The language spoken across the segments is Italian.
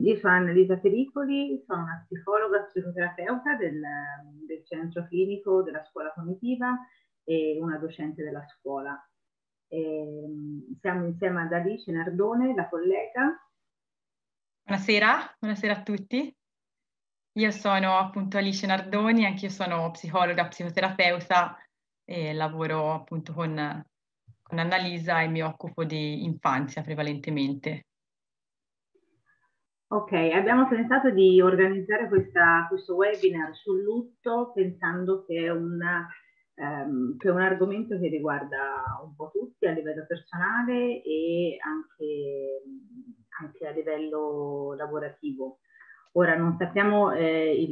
Io sono Annalisa Pericoli, sono una psicologa psicoterapeuta del centro clinico della scuola cognitiva e una docente della scuola. Siamo insieme ad Alice Nardone, la collega. Buonasera, buonasera a tutti. Io sono appunto Alice Nardoni, anch'io sono psicologa, psicoterapeuta e lavoro appunto con Annalisa e mi occupo di infanzia prevalentemente. Ok, abbiamo pensato di organizzare questo webinar sul lutto pensando che è un argomento che riguarda un po' tutti a livello personale e anche a livello lavorativo. Ora non sappiamo le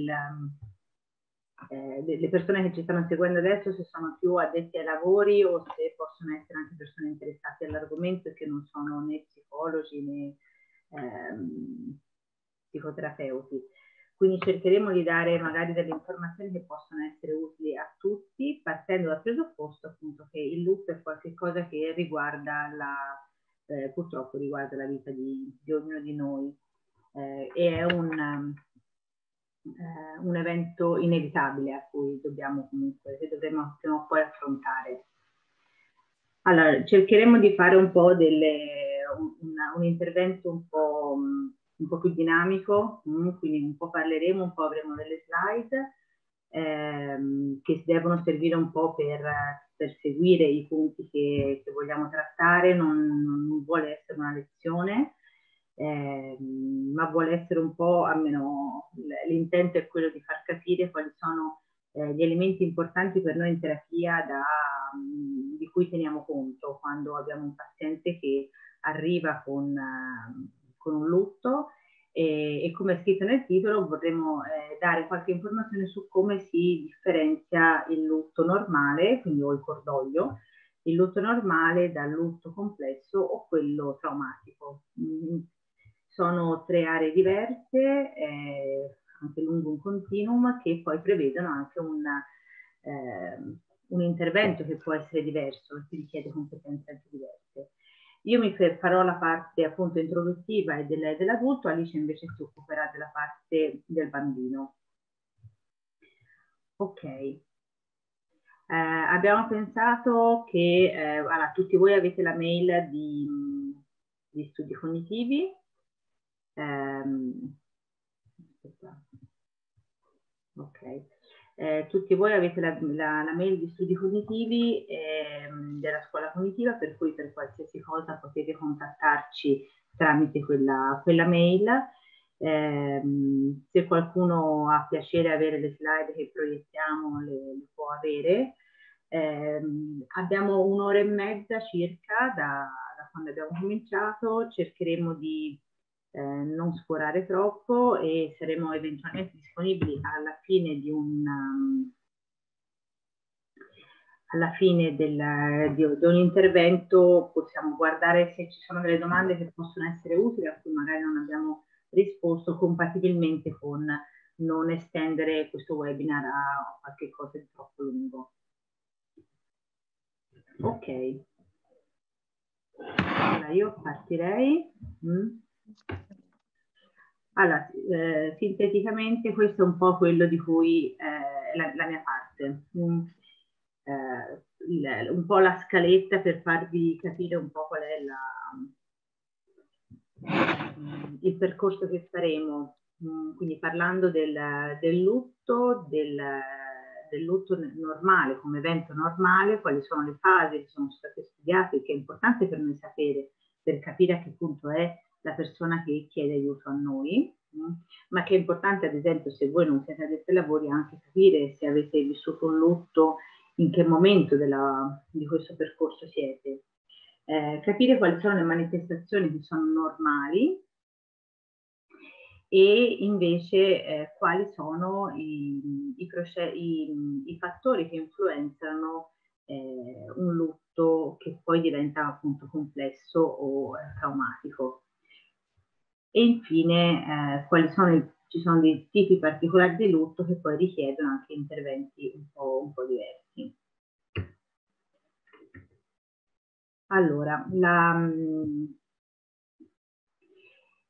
persone che ci stanno seguendo adesso se sono più addetti ai lavori o se possono essere anche persone interessate all'argomento e che non sono né psicologi né psicoterapeuti, quindi cercheremo di dare magari delle informazioni che possono essere utili a tutti, partendo dal presupposto appunto che il lutto è qualcosa che riguarda purtroppo riguarda la vita di ognuno di noi, e è un evento inevitabile a cui dovremo prima o poi affrontare. Allora, cercheremo di fare un po' un intervento un po' più dinamico, quindi un po' parleremo, un po' avremo delle slide che devono servire un po' per seguire i punti che vogliamo trattare. Non vuole essere una lezione, ma vuole essere un po', almeno l'intento è quello di far capire quali sono gli elementi importanti per noi in terapia di cui teniamo conto quando abbiamo un paziente che arriva con un lutto e come è scritto nel titolo vorremmo dare qualche informazione su come si differenzia il lutto normale, quindi o il cordoglio, il lutto normale dal lutto complesso o quello traumatico. Sono tre aree diverse, anche lungo un continuum, che poi prevedono anche un intervento che può essere diverso, che richiede competenze anche diverse. Io mi farò la parte appunto introduttiva e dell'adulto, Alice invece si occuperà della parte del bambino. Ok, abbiamo pensato che allora, tutti voi avete la mail di studi cognitivi. Ok. Tutti voi avete la mail di studi cognitivi della scuola cognitiva, per cui per qualsiasi cosa potete contattarci tramite quella mail. Se qualcuno ha piacere avere le slide che proiettiamo, le può avere. Abbiamo un'ora e mezza circa da quando abbiamo cominciato, cercheremo di non sforare troppo e saremo eventualmente disponibili alla fine di ogni intervento. Possiamo guardare se ci sono delle domande che possono essere utili, a cui magari non abbiamo risposto, compatibilmente con non estendere questo webinar a qualche cosa di troppo lungo. Ok, allora io partirei. Allora, sinteticamente questo è un po' quello di cui la mia parte, un po' la scaletta per farvi capire un po' qual è il percorso che faremo, quindi parlando del lutto normale come evento normale, quali sono le fasi che sono state studiate, che è importante per noi sapere per capire a che punto è la persona che chiede aiuto a noi, ma che è importante, ad esempio, se voi non siete addetti ai lavori, anche capire se avete vissuto un lutto, in che momento di questo percorso siete. Capire quali sono le manifestazioni che sono normali e invece quali sono i fattori che influenzano un lutto che poi diventa appunto complesso o traumatico. E infine ci sono dei tipi particolari di lutto che poi richiedono anche interventi un po' diversi. Allora,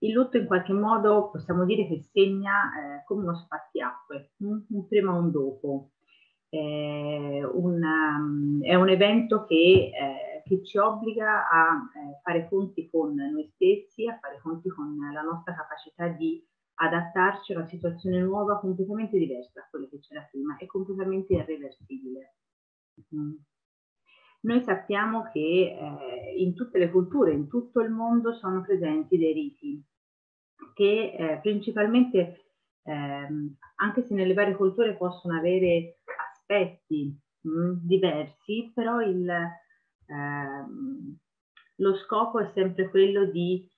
Il lutto in qualche modo possiamo dire che segna come uno spartiacque, un prima o un dopo. È un evento che ci obbliga a fare conti con noi stessi, a fare conti con la nostra capacità di adattarci a una situazione nuova completamente diversa da quella che c'era prima e completamente irreversibile. Noi sappiamo che in tutte le culture, in tutto il mondo, sono presenti dei riti che principalmente, anche se nelle varie culture possono avere aspetti diversi, però lo scopo è sempre quello di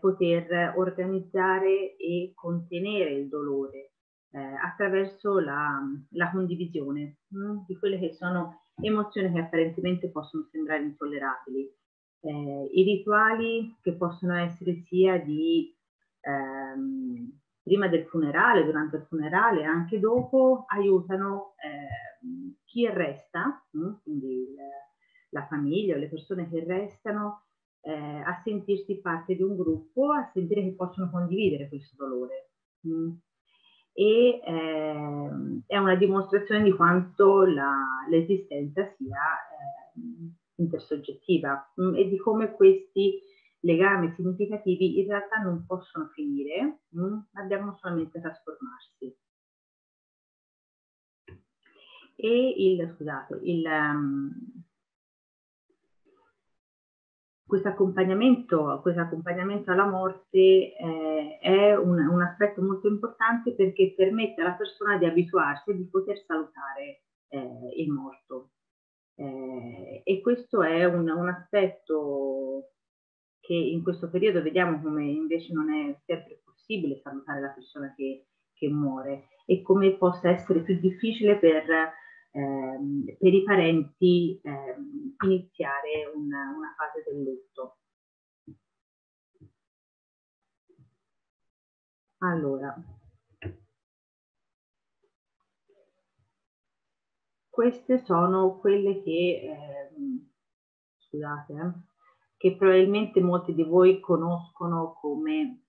poter organizzare e contenere il dolore attraverso la condivisione di quelle che sono emozioni che apparentemente possono sembrare intollerabili. I rituali che possono essere sia di prima del funerale, durante il funerale, anche dopo, aiutano chi resta, quindi la famiglia o le persone che restano, a sentirsi parte di un gruppo, a sentire che possono condividere questo dolore. È una dimostrazione di quanto l'esistenza sia intersoggettiva e di come questi legami significativi in realtà non possono finire, ma devono solamente trasformarsi. Questo accompagnamento alla morte è un aspetto molto importante perché permette alla persona di abituarsi, di poter salutare il morto. E questo è un aspetto che in questo periodo vediamo come invece non è sempre possibile salutare la persona che muore e come possa essere più difficile per i parenti iniziare una fase del lutto. Allora, queste sono quelle che probabilmente molti di voi conoscono come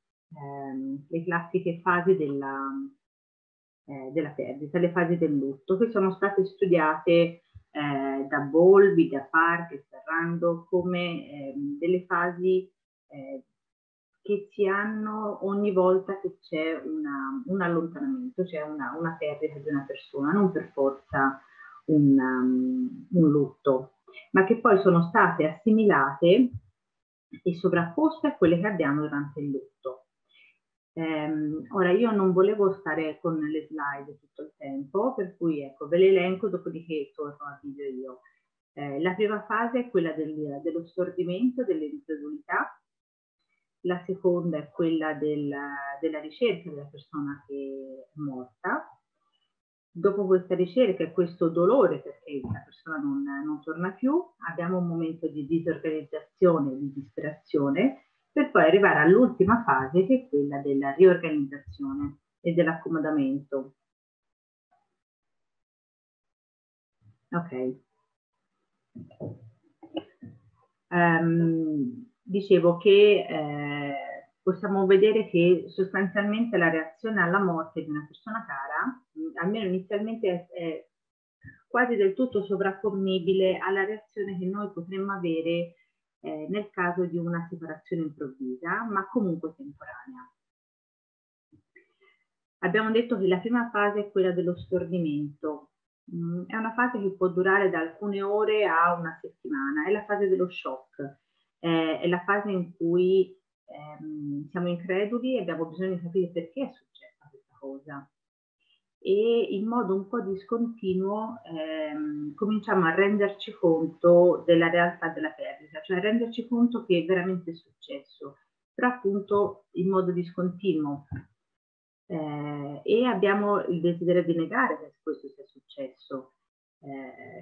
le classiche fasi della perdita, le fasi del lutto, che sono state studiate da Bowlby, da Parkes, da Rando, come delle fasi che si hanno ogni volta che c'è un allontanamento, cioè una perdita di una persona, non per forza un lutto, ma che poi sono state assimilate e sovrapposte a quelle che abbiamo durante il lutto. Ora, io non volevo stare con le slide tutto il tempo, per cui ecco, ve le elenco, dopodiché torno al video io. La prima fase è quella dello stordimento, dell'incredulità. La seconda è quella della ricerca della persona che è morta. Dopo questa ricerca e questo dolore, perché la persona non torna più, abbiamo un momento di disorganizzazione, di disperazione, per poi arrivare all'ultima fase, che è quella della riorganizzazione e dell'accomodamento. Ok. Dicevo che possiamo vedere che sostanzialmente la reazione alla morte di una persona cara, almeno inizialmente, è quasi del tutto sovrapponibile alla reazione che noi potremmo avere nel caso di una separazione improvvisa, ma comunque temporanea. Abbiamo detto che la prima fase è quella dello stordimento. È una fase che può durare da alcune ore a una settimana. È la fase dello shock. È la fase in cui siamo increduli e abbiamo bisogno di capire perché è successa questa cosa. E in modo un po' discontinuo cominciamo a renderci conto della realtà della perdita, cioè a renderci conto che è veramente successo, però appunto in modo discontinuo. E abbiamo il desiderio di negare che questo sia successo.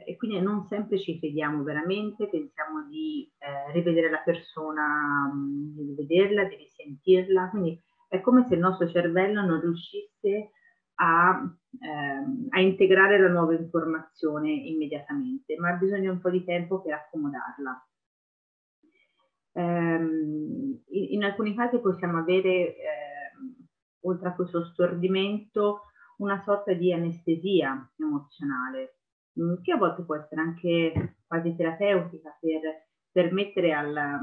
E quindi non sempre ci crediamo veramente, pensiamo di rivedere la persona, di vederla, di risentirla. Quindi è come se il nostro cervello non riuscisse a integrare la nuova informazione immediatamente, ma ha bisogno un po' di tempo per accomodarla. In alcuni casi possiamo avere, oltre a questo stordimento, una sorta di anestesia emozionale, che a volte può essere anche quasi terapeutica per permettere al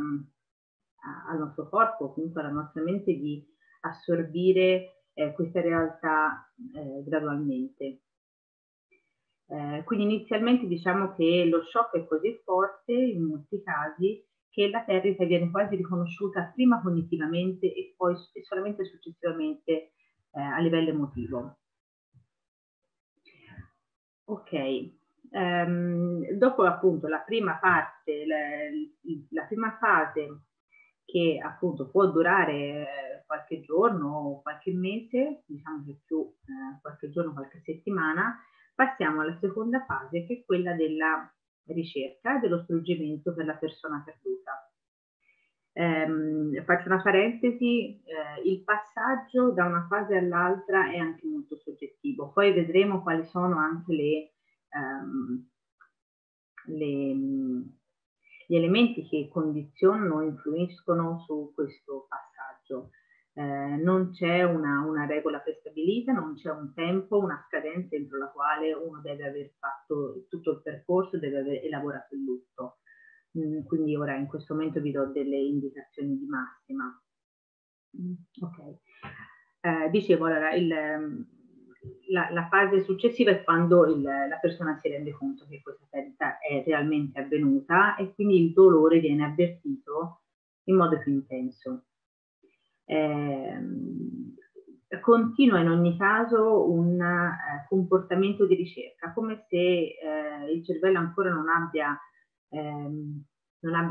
nostro corpo, comunque alla nostra mente, di assorbire questa realtà gradualmente. Quindi inizialmente diciamo che lo shock è così forte in molti casi che la perdita viene quasi riconosciuta prima cognitivamente e poi solamente successivamente a livello emotivo. Ok, dopo appunto la prima parte, la prima fase, che appunto può durare qualche giorno o qualche mese, diciamo che più qualche giorno, qualche settimana, passiamo alla seconda fase, che è quella della ricerca e dello struggimento per la persona perduta. Faccio una parentesi, il passaggio da una fase all'altra è anche molto soggettivo, poi vedremo quali sono anche gli elementi che condizionano o influiscono su questo passaggio. Non c'è una regola prestabilita, non c'è un tempo, una scadenza entro la quale uno deve aver fatto tutto il percorso, deve aver elaborato il lutto. Quindi ora in questo momento vi do delle indicazioni di massima. Ok. Dicevo, allora, la fase successiva è quando la persona si rende conto che questa perdita è realmente avvenuta e quindi il dolore viene avvertito in modo più intenso. Continua in ogni caso un comportamento di ricerca, come se il cervello ancora non abbia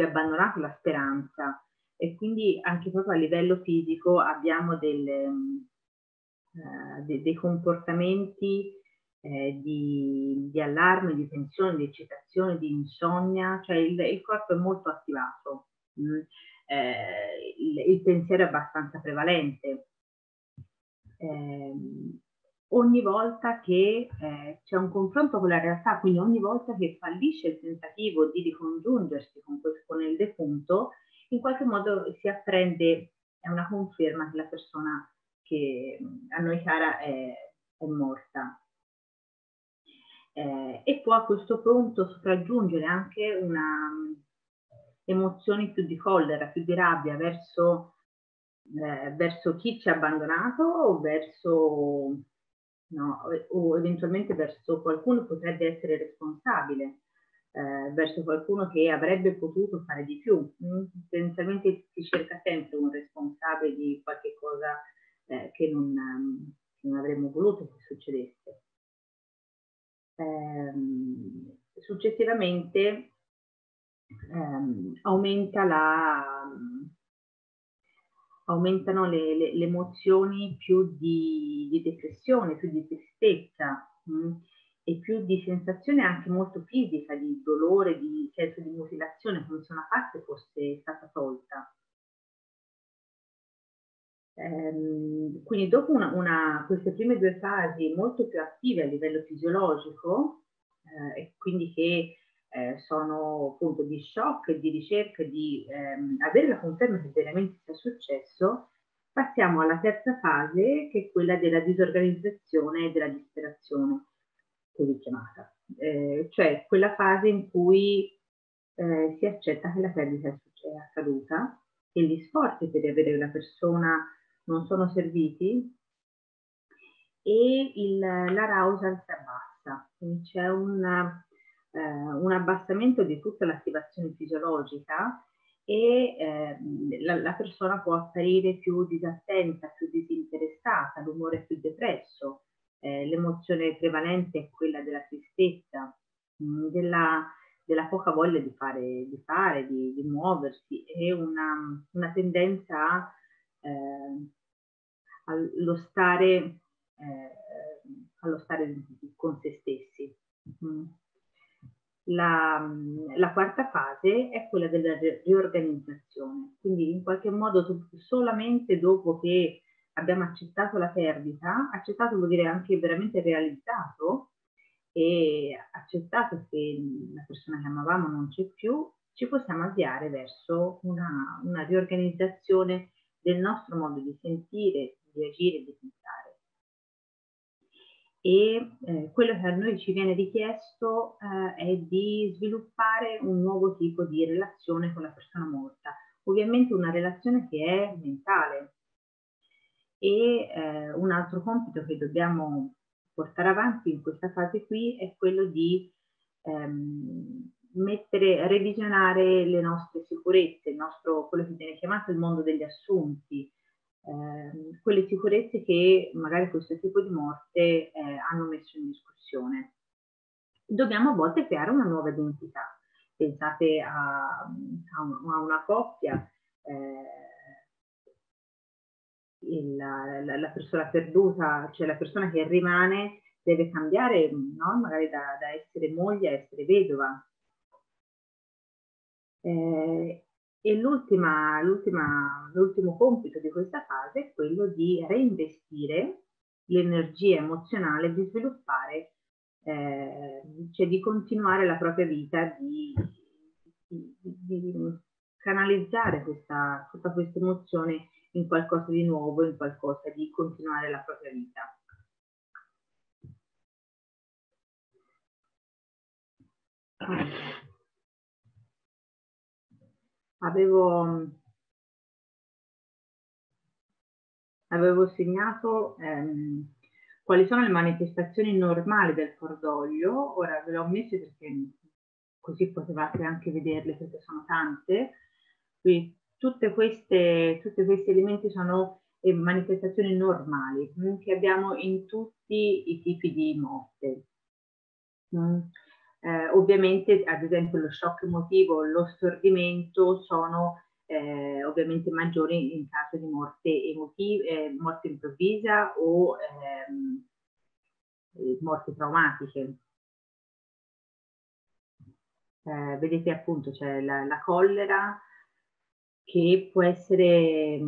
abbandonato la speranza, e quindi anche proprio a livello fisico abbiamo dei comportamenti di allarme, di tensione, di eccitazione, di insonnia, cioè il corpo è molto attivato, il pensiero è abbastanza prevalente. Ogni volta che c'è un confronto con la realtà, quindi ogni volta che fallisce il tentativo di ricongiungersi con il defunto, in qualche modo si apprende, è una conferma che la persona che a noi cara è morta. E può a questo punto sopraggiungere anche emozioni più di collera, più di rabbia verso chi ci ha abbandonato o o eventualmente verso qualcuno che potrebbe essere responsabile, verso qualcuno che avrebbe potuto fare di più. Tendenzialmente si cerca sempre un responsabile di qualche cosa che non avremmo voluto che succedesse. Successivamente aumentano le emozioni più di depressione, più di tristezza e più di sensazione anche molto fisica, di dolore, di senso di mutilazione, come se una parte fosse stata tolta. Quindi dopo queste prime due fasi molto più attive a livello fisiologico, e quindi che sono appunto di shock, di ricerca, di avere la conferma che veramente sia successo, passiamo alla terza fase, che è quella della disorganizzazione e della disperazione, così chiamata, cioè quella fase in cui si accetta che la perdita è accaduta, che gli sforzi per avere la persona non sono serviti e l'arousal si abbassa, quindi c'è un abbassamento di tutta l'attivazione fisiologica e la persona può apparire più disattenta, più disinteressata, l'umore più depresso, l'emozione prevalente è quella della tristezza, della poca voglia di muoversi e una tendenza allo stare con se stessi. La quarta fase è quella della riorganizzazione, quindi in qualche modo solamente dopo che abbiamo accettato la perdita, accettato vuol dire anche veramente realizzato, e accettato che la persona che amavamo non c'è più, ci possiamo avviare verso una riorganizzazione del nostro modo di sentire, di agire e di pensare. E quello che a noi ci viene richiesto è di sviluppare un nuovo tipo di relazione con la persona morta, ovviamente una relazione che è mentale. E un altro compito che dobbiamo portare avanti in questa fase qui è quello di revisionare le nostre sicurezze, il nostro, quello che viene chiamato il mondo degli assunti, quelle sicurezze che magari questo tipo di morte hanno messo in discussione. Dobbiamo a volte creare una nuova identità. Pensate a una coppia, la persona perduta, cioè la persona che rimane, deve cambiare, no? Magari da essere moglie a essere vedova. E l'ultimo compito di questa fase è quello di reinvestire l'energia emozionale, di sviluppare, cioè di continuare la propria vita, di canalizzare tutta questa emozione in qualcosa di nuovo, in qualcosa di continuare la propria vita. Avevo segnato quali sono le manifestazioni normali del cordoglio. Ora ve le ho messe perché così potevate anche vederle, perché sono tante. Quindi tutti questi elementi sono manifestazioni normali che abbiamo in tutti i tipi di morte. Ovviamente, ad esempio, lo shock emotivo, lo stordimento sono ovviamente maggiori in caso di morte emotiva, morte improvvisa o morti traumatiche. Vedete appunto c'è la collera, che può essere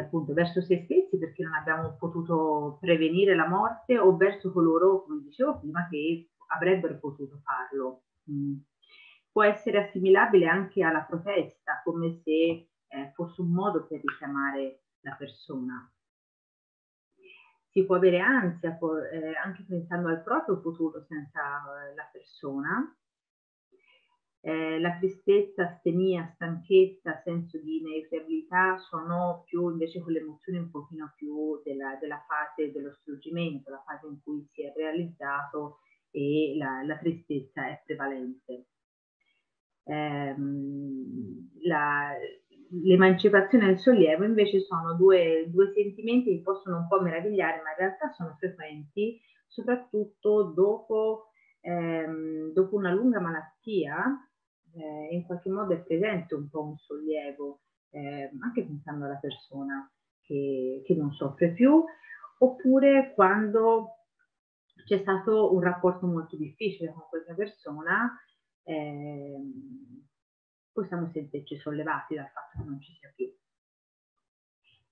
appunto verso se stessi, perché non abbiamo potuto prevenire la morte, o verso coloro, come dicevo prima, che avrebbero potuto farlo. Può essere assimilabile anche alla protesta, come se fosse un modo per richiamare la persona. Si può avere ansia, anche pensando al proprio futuro senza la persona. La tristezza, astenia, stanchezza, senso di inevitabilità sono più invece quelle emozioni un pochino più della fase dello struggimento, la fase in cui si è realizzato e la tristezza è prevalente. L'emancipazione e il sollievo invece sono due sentimenti che possono un po' meravigliare, ma in realtà sono frequenti, soprattutto dopo una lunga malattia. In qualche modo è presente un po' un sollievo, anche pensando alla persona che non soffre più, oppure quando c'è stato un rapporto molto difficile con questa persona, possiamo sentirci sollevati dal fatto che non ci sia più,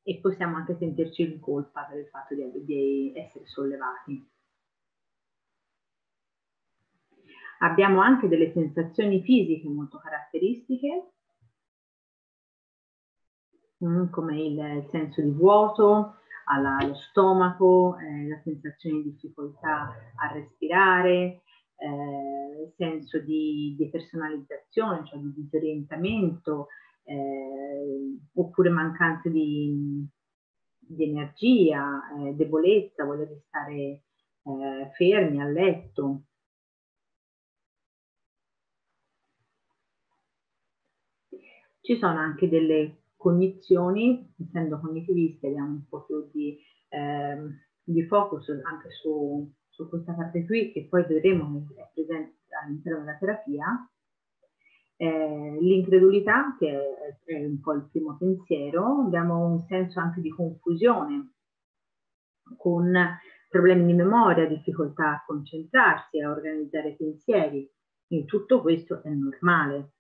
e possiamo anche sentirci in colpa per il fatto di essere sollevati. Abbiamo anche delle sensazioni fisiche molto caratteristiche, come il senso di vuoto, allo stomaco, la sensazione di difficoltà a respirare, il senso di depersonalizzazione, cioè di disorientamento, oppure mancanza di energia, debolezza, voglia di stare fermi a letto. Ci sono anche delle cognizioni, essendo cognitiviste abbiamo un po' più di focus anche su questa parte qui, che poi vedremo che è presente all'interno della terapia. L'incredulità, che è un po' il primo pensiero. Abbiamo un senso anche di confusione, con problemi di memoria, difficoltà a concentrarsi, a organizzare pensieri. Quindi tutto questo è normale.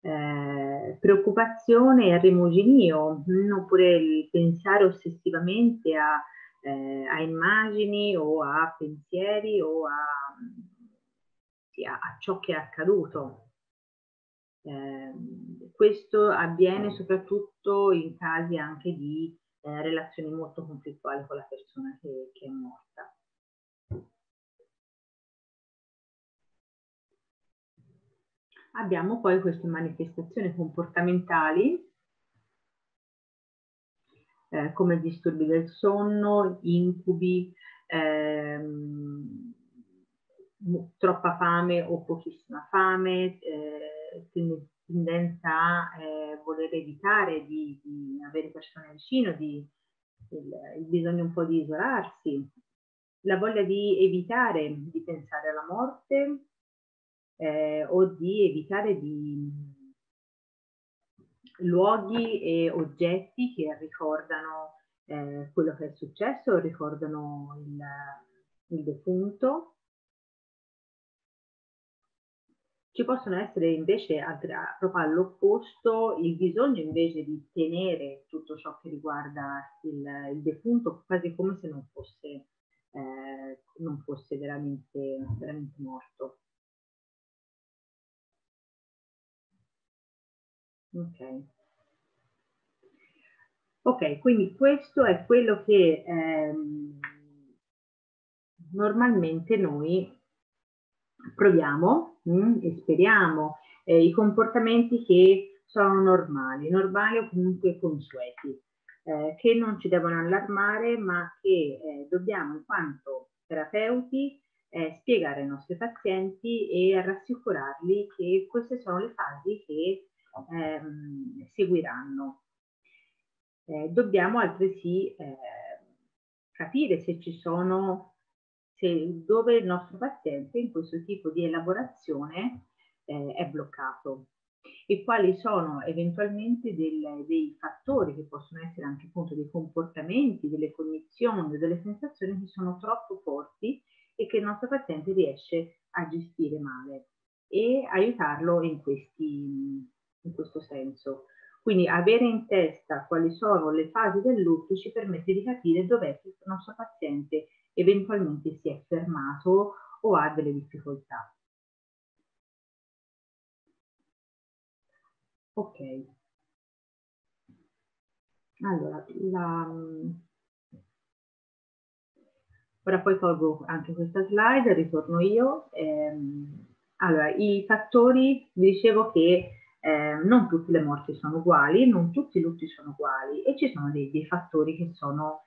Preoccupazione e rimuginio, oppure il pensare ossessivamente a immagini o a pensieri o a a ciò che è accaduto. Questo avviene soprattutto in casi anche di relazioni molto conflittuali con la persona che è morta. Abbiamo poi queste manifestazioni comportamentali come disturbi del sonno, incubi, troppa fame o pochissima fame, quindi tendenza a voler evitare di avere persone vicino, il bisogno un po' di isolarsi, la voglia di evitare di pensare alla morte o di evitare luoghi e oggetti che ricordano quello che è successo, ricordano il defunto. Ci possono essere invece, proprio all'opposto, il bisogno invece di tenere tutto ciò che riguarda il defunto, quasi come se non fosse veramente morto. Ok, quindi questo è quello che normalmente noi proviamo e speriamo, i comportamenti che sono normali o comunque consueti, che non ci devono allarmare, ma che dobbiamo in quanto terapeuti spiegare ai nostri pazienti e rassicurarli che queste sono le fasi che seguiranno. Dobbiamo altresì capire se ci sono dove il nostro paziente in questo tipo di elaborazione è bloccato e quali sono eventualmente dei fattori che possono essere anche appunto dei comportamenti, delle cognizioni, delle sensazioni che sono troppo forti e che il nostro paziente riesce a gestire male, e aiutarlo in questo senso. Quindi avere in testa quali sono le fasi del lutto ci permette di capire dov'è che il nostro paziente eventualmente si è fermato o ha delle difficoltà. Ok. Allora, ora poi tolgo anche questa slide, ritorno io. Allora, i fattori, vi dicevo che non tutte le morti sono uguali, non tutti i lutti sono uguali e ci sono dei fattori che sono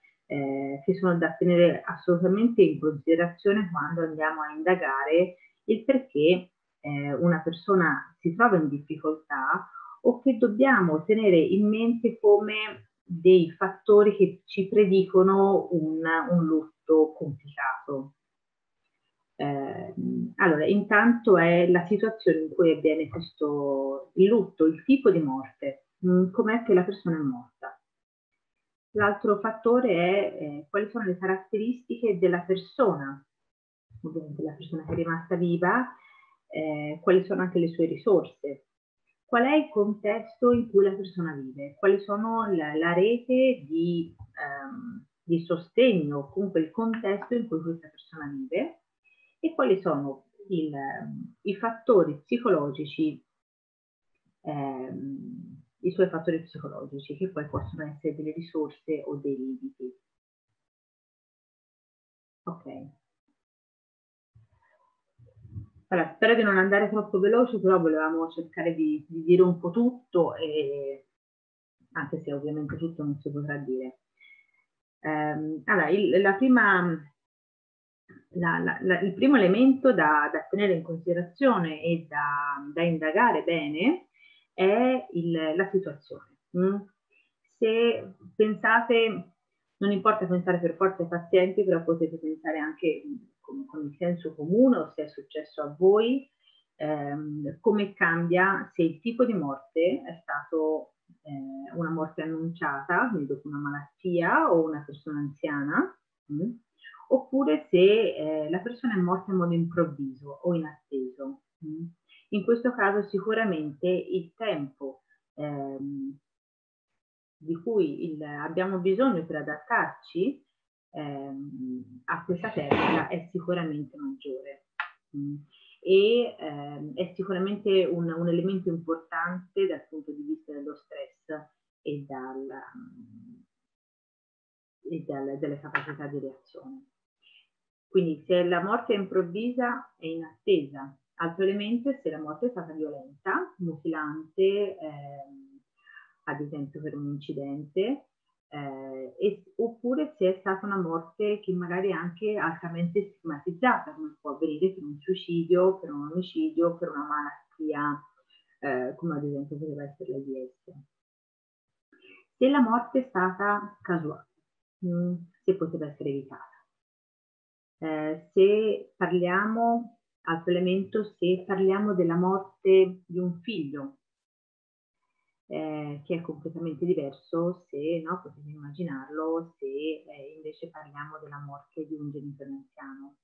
da tenere assolutamente in considerazione quando andiamo a indagare il perché una persona si trova in difficoltà o che dobbiamo tenere in mente come dei fattori che ci predicono un lutto complicato. Allora, intanto è la situazione in cui avviene questo lutto, il tipo di morte, com'è che la persona è morta. L'altro fattore è quali sono le caratteristiche della persona, ovviamente la persona che è rimasta viva, quali sono anche le sue risorse, qual è il contesto in cui la persona vive, quali sono la rete di sostegno, comunque il contesto in cui questa persona vive, e quali sono i fattori psicologici, i suoi fattori psicologici, che poi possono essere delle risorse o dei limiti. Ok. Allora, spero di non andare troppo veloce, però volevamo cercare di dire un po' tutto, anche se ovviamente tutto non si potrà dire. Allora, il primo elemento da tenere in considerazione e da indagare bene è la situazione. Se pensate, non importa pensare per forza ai pazienti, però potete pensare anche con il senso comune o se è successo a voi, come cambia se il tipo di morte è stato una morte annunciata, quindi dopo una malattia o una persona anziana, oppure se la persona è morta in modo improvviso o inatteso. In questo caso sicuramente il tempo di cui abbiamo bisogno per adattarci a questa perdita è sicuramente maggiore. e è sicuramente un elemento importante dal punto di vista dello stress e, delle capacità di reazione. Quindi se la morte è improvvisa è inattesa, altro elemento è se la morte è stata violenta, mutilante, ad esempio per un incidente, oppure se è stata una morte che magari è anche altamente stigmatizzata, come può avvenire per un suicidio, per un omicidio, per una malattia, come ad esempio poteva essere la l'AIDS. Se la morte è stata casuale, se poteva essere evitata. Se parliamo, altro elemento, se parliamo della morte di un figlio, che è completamente diverso, se no, potete immaginarlo, se invece parliamo della morte di un genitore anziano.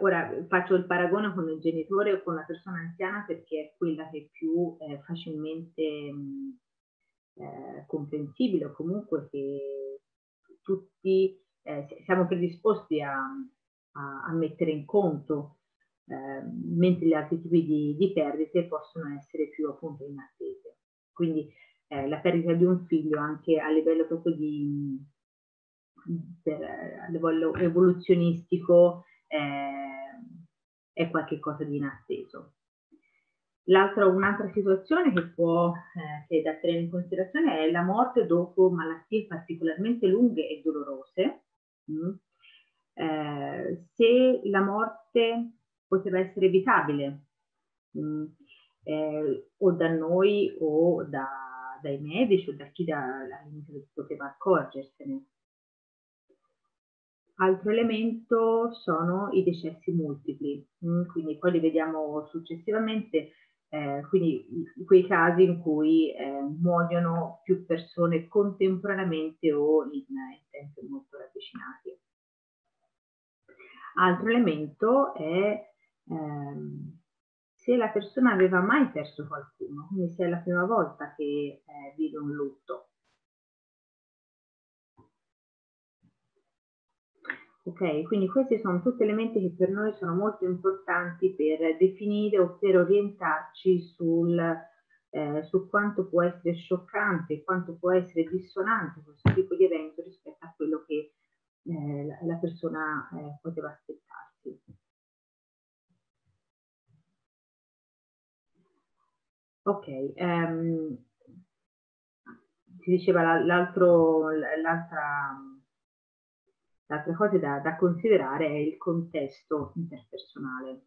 Ora faccio il paragone con il genitore o con la persona anziana perché è quella che è più facilmente comprensibile, o comunque che tutti siamo predisposti a mettere in conto, mentre gli altri tipi di perdite possono essere più appunto inattese. Quindi la perdita di un figlio anche a livello proprio a livello evoluzionistico è qualcosa di inatteso. Un'altra situazione che può che da tenere in considerazione è la morte dopo malattie particolarmente lunghe e dolorose. Se la morte poteva essere evitabile, o da noi o dai medici o da chi all'inizio poteva accorgersene. Altro elemento sono i decessi multipli, quindi poi li vediamo successivamente, quindi quei casi in cui muoiono più persone contemporaneamente o in tempi molto ravvicinati. Altro elemento è se la persona aveva mai perso qualcuno, quindi se è la prima volta che vive un lutto. Ok, quindi questi sono tutti elementi che per noi sono molto importanti per definire o per orientarci su quanto può essere scioccante, quanto può essere dissonante questo tipo di evento rispetto a quello che la persona poteva aspettarsi. Ok, si diceva l'altra cosa da considerare è il contesto interpersonale.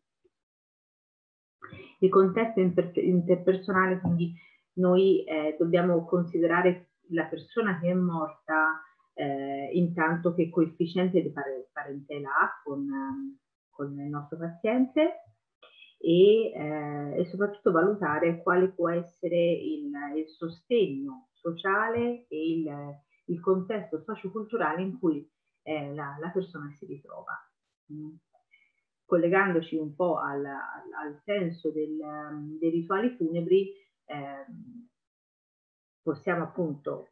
Il contesto interpersonale, quindi noi dobbiamo considerare la persona che è morta intanto che coefficiente di parentela ha con il nostro paziente e soprattutto valutare quale può essere il sostegno sociale e il contesto socioculturale in cui la persona si ritrova. Collegandoci un po' al senso dei rituali funebri, possiamo appunto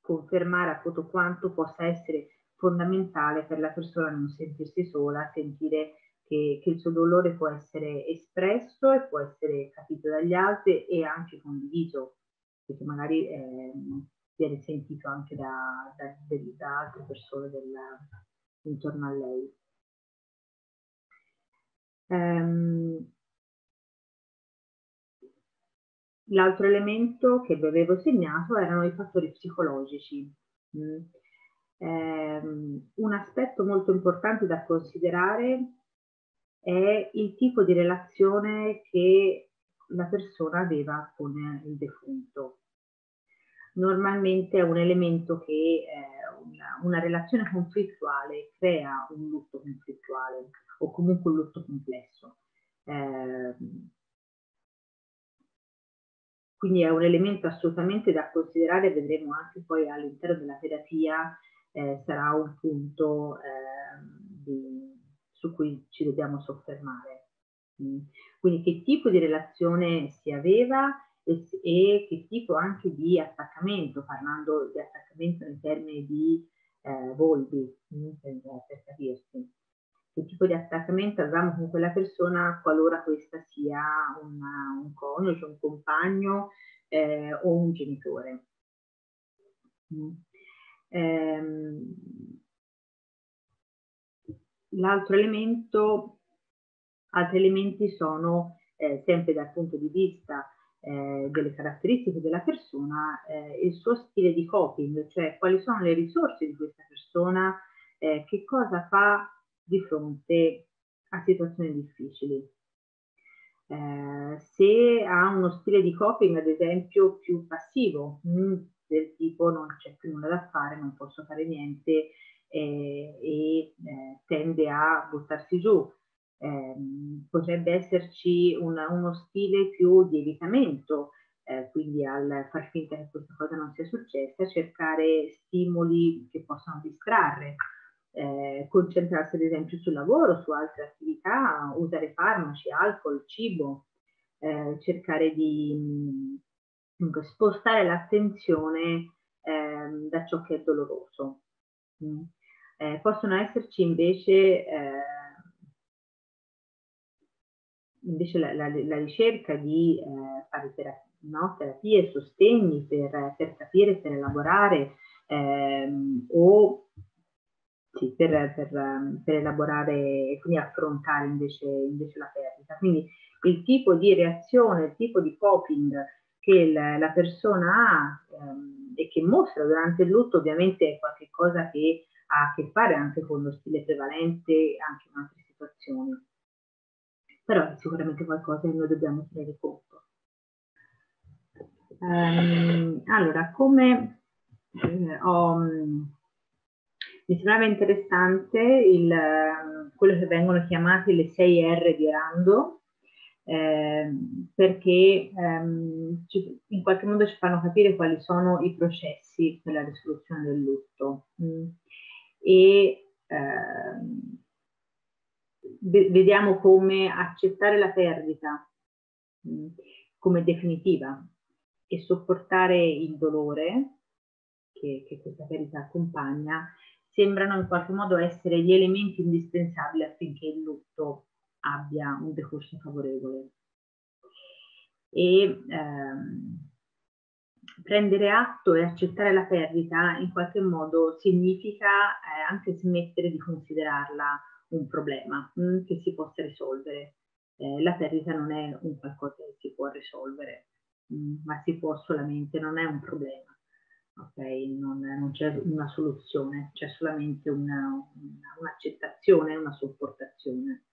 confermare appunto quanto possa essere fondamentale per la persona non sentirsi sola, sentire che il suo dolore può essere espresso e può essere capito dagli altri e anche condiviso, perché magari viene sentito anche da altre persone intorno a lei. L'altro elemento che vi avevo segnato erano i fattori psicologici. Un aspetto molto importante da considerare è il tipo di relazione che la persona aveva con il defunto. Normalmente è un elemento che una relazione conflittuale crea un lutto conflittuale o comunque un lutto complesso. Quindi è un elemento assolutamente da considerare, vedremo anche poi all'interno della terapia, sarà un punto su cui ci dobbiamo soffermare. Quindi che tipo di relazione si aveva e che tipo anche di attaccamento, parlando di attaccamento in termini di Bowlby, per capirsi. che tipo di attaccamento avevamo con quella persona qualora questa sia un coniuge, un compagno o un genitore. L'altro elemento, altri elementi sono sempre dal punto di vista delle caratteristiche della persona, il suo stile di coping, cioè quali sono le risorse di questa persona, che cosa fa di fronte a situazioni difficili. Se ha uno stile di coping, ad esempio, più passivo, del tipo non c'è più nulla da fare, non posso fare niente, tende a buttarsi giù. Potrebbe esserci uno stile più di evitamento, quindi al far finta che questa cosa non sia successa, cercare stimoli che possano distrarre, concentrarsi ad esempio sul lavoro, su altre attività, usare farmaci, alcol, cibo, cercare di spostare l'attenzione da ciò che è doloroso. Possono esserci invece la ricerca di fare terapie, sostegni per capire, per elaborare per elaborare e quindi affrontare invece la perdita. Quindi il tipo di reazione, il tipo di coping che la persona ha e che mostra durante il lutto ovviamente è qualcosa che ha a che fare anche con lo stile prevalente anche in altre situazioni. Però è sicuramente qualcosa che noi dobbiamo tenere conto. Allora, come mi sembrava interessante quello che vengono chiamate le 6 R di Rando, perché in qualche modo ci fanno capire quali sono i processi per la risoluzione del lutto. Vediamo come accettare la perdita come definitiva e sopportare il dolore che questa perdita accompagna sembrano in qualche modo essere gli elementi indispensabili affinché il lutto abbia un decorso favorevole. Prendere atto e accettare la perdita in qualche modo significa anche smettere di considerarla un problema che si possa risolvere. La perdita non è un qualcosa che si può risolvere, ma si può solamente, non è un problema, okay? Non c'è una soluzione, c'è solamente un'accettazione, una sopportazione.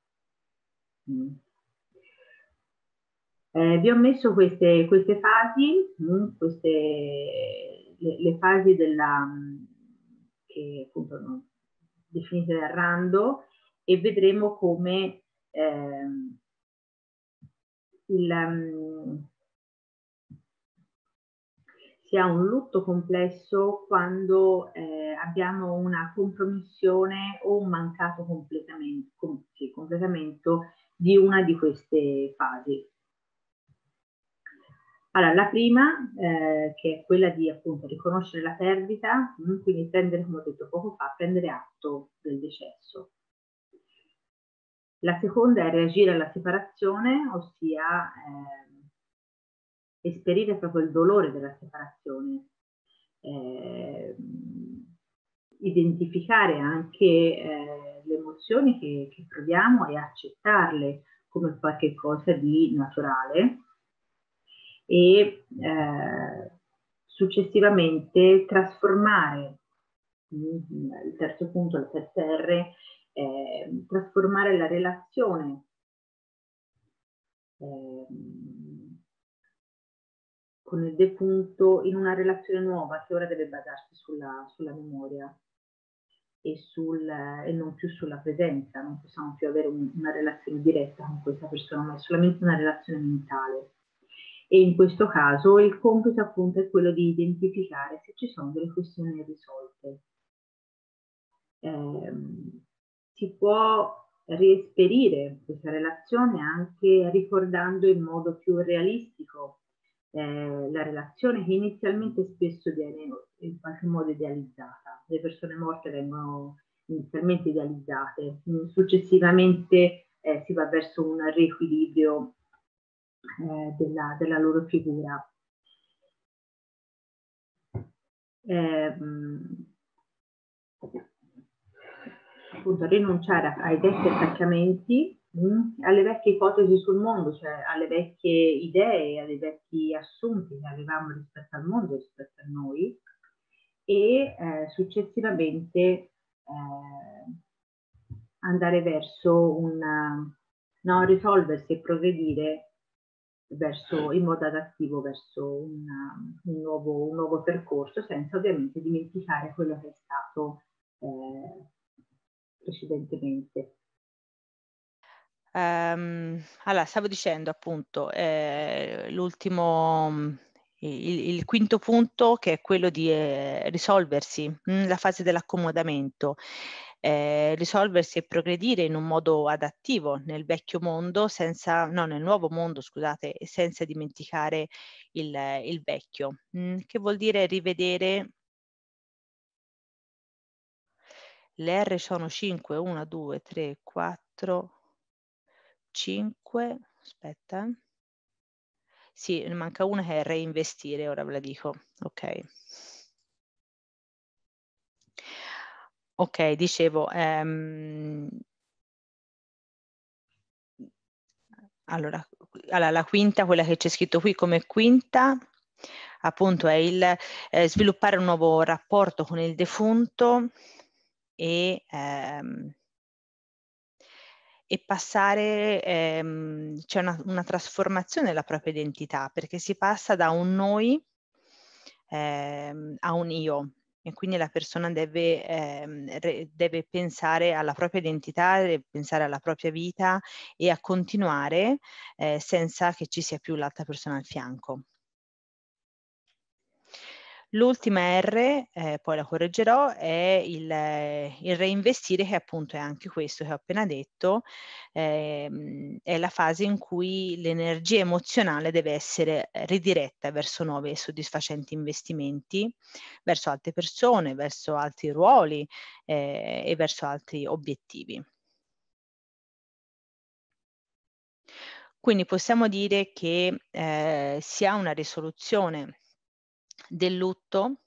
Vi ho messo queste fasi, le fasi che appunto definite da Rando, e vedremo come si ha un lutto complesso quando abbiamo una compromissione o un mancato completamento di una di queste fasi. Allora, la prima, che è quella di appunto riconoscere la perdita, quindi prendere, come ho detto poco fa, prendere atto del decesso. La seconda è reagire alla separazione, ossia esperire proprio il dolore della separazione, identificare anche le emozioni che proviamo e accettarle come qualcosa di naturale e successivamente trasformare, il terzo punto, la terza R, trasformare la relazione con il defunto in una relazione nuova che ora deve basarsi sulla memoria e non più sulla presenza. Non possiamo più avere una relazione diretta con questa persona, ma è solamente una relazione mentale. E in questo caso il compito appunto è quello di identificare se ci sono delle questioni irrisolte. Si può riesperire questa relazione anche ricordando in modo più realistico la relazione, che inizialmente spesso viene in qualche modo idealizzata. Le persone morte vengono inizialmente idealizzate. Successivamente si va verso un riequilibrio della loro figura. Appunto, rinunciare ai vecchi attaccamenti, alle vecchie ipotesi sul mondo, cioè alle vecchie idee, ai vecchi assunti che avevamo rispetto al mondo, rispetto a noi, e successivamente andare verso risolversi e progredire verso, in modo adattivo, verso un nuovo percorso, senza ovviamente dimenticare quello che è stato precedentemente. Allora, stavo dicendo appunto il quinto punto, che è quello di risolversi, la fase dell'accomodamento. Risolversi e progredire in un modo adattivo nel vecchio mondo, nel nuovo mondo, scusate, senza dimenticare il vecchio, che vuol dire rivedere. Le R sono 5, 1, 2, 3, 4, 5, aspetta, sì, ne manca una che è reinvestire, ora ve la dico, ok. Ok, dicevo, allora la quinta, quella che c'è scritto qui come quinta, appunto è il sviluppare un nuovo rapporto con il defunto e passare, c'è una trasformazione della propria identità, perché si passa da un noi a un io. E quindi la persona deve pensare alla propria identità, deve pensare alla propria vita e a continuare senza che ci sia più l'altra persona al fianco. L'ultima R, poi la correggerò, è il reinvestire, che appunto è anche questo che ho appena detto, è la fase in cui l'energia emozionale deve essere ridiretta verso nuovi e soddisfacenti investimenti, verso altre persone, verso altri ruoli e verso altri obiettivi. Quindi possiamo dire che si ha una risoluzione del lutto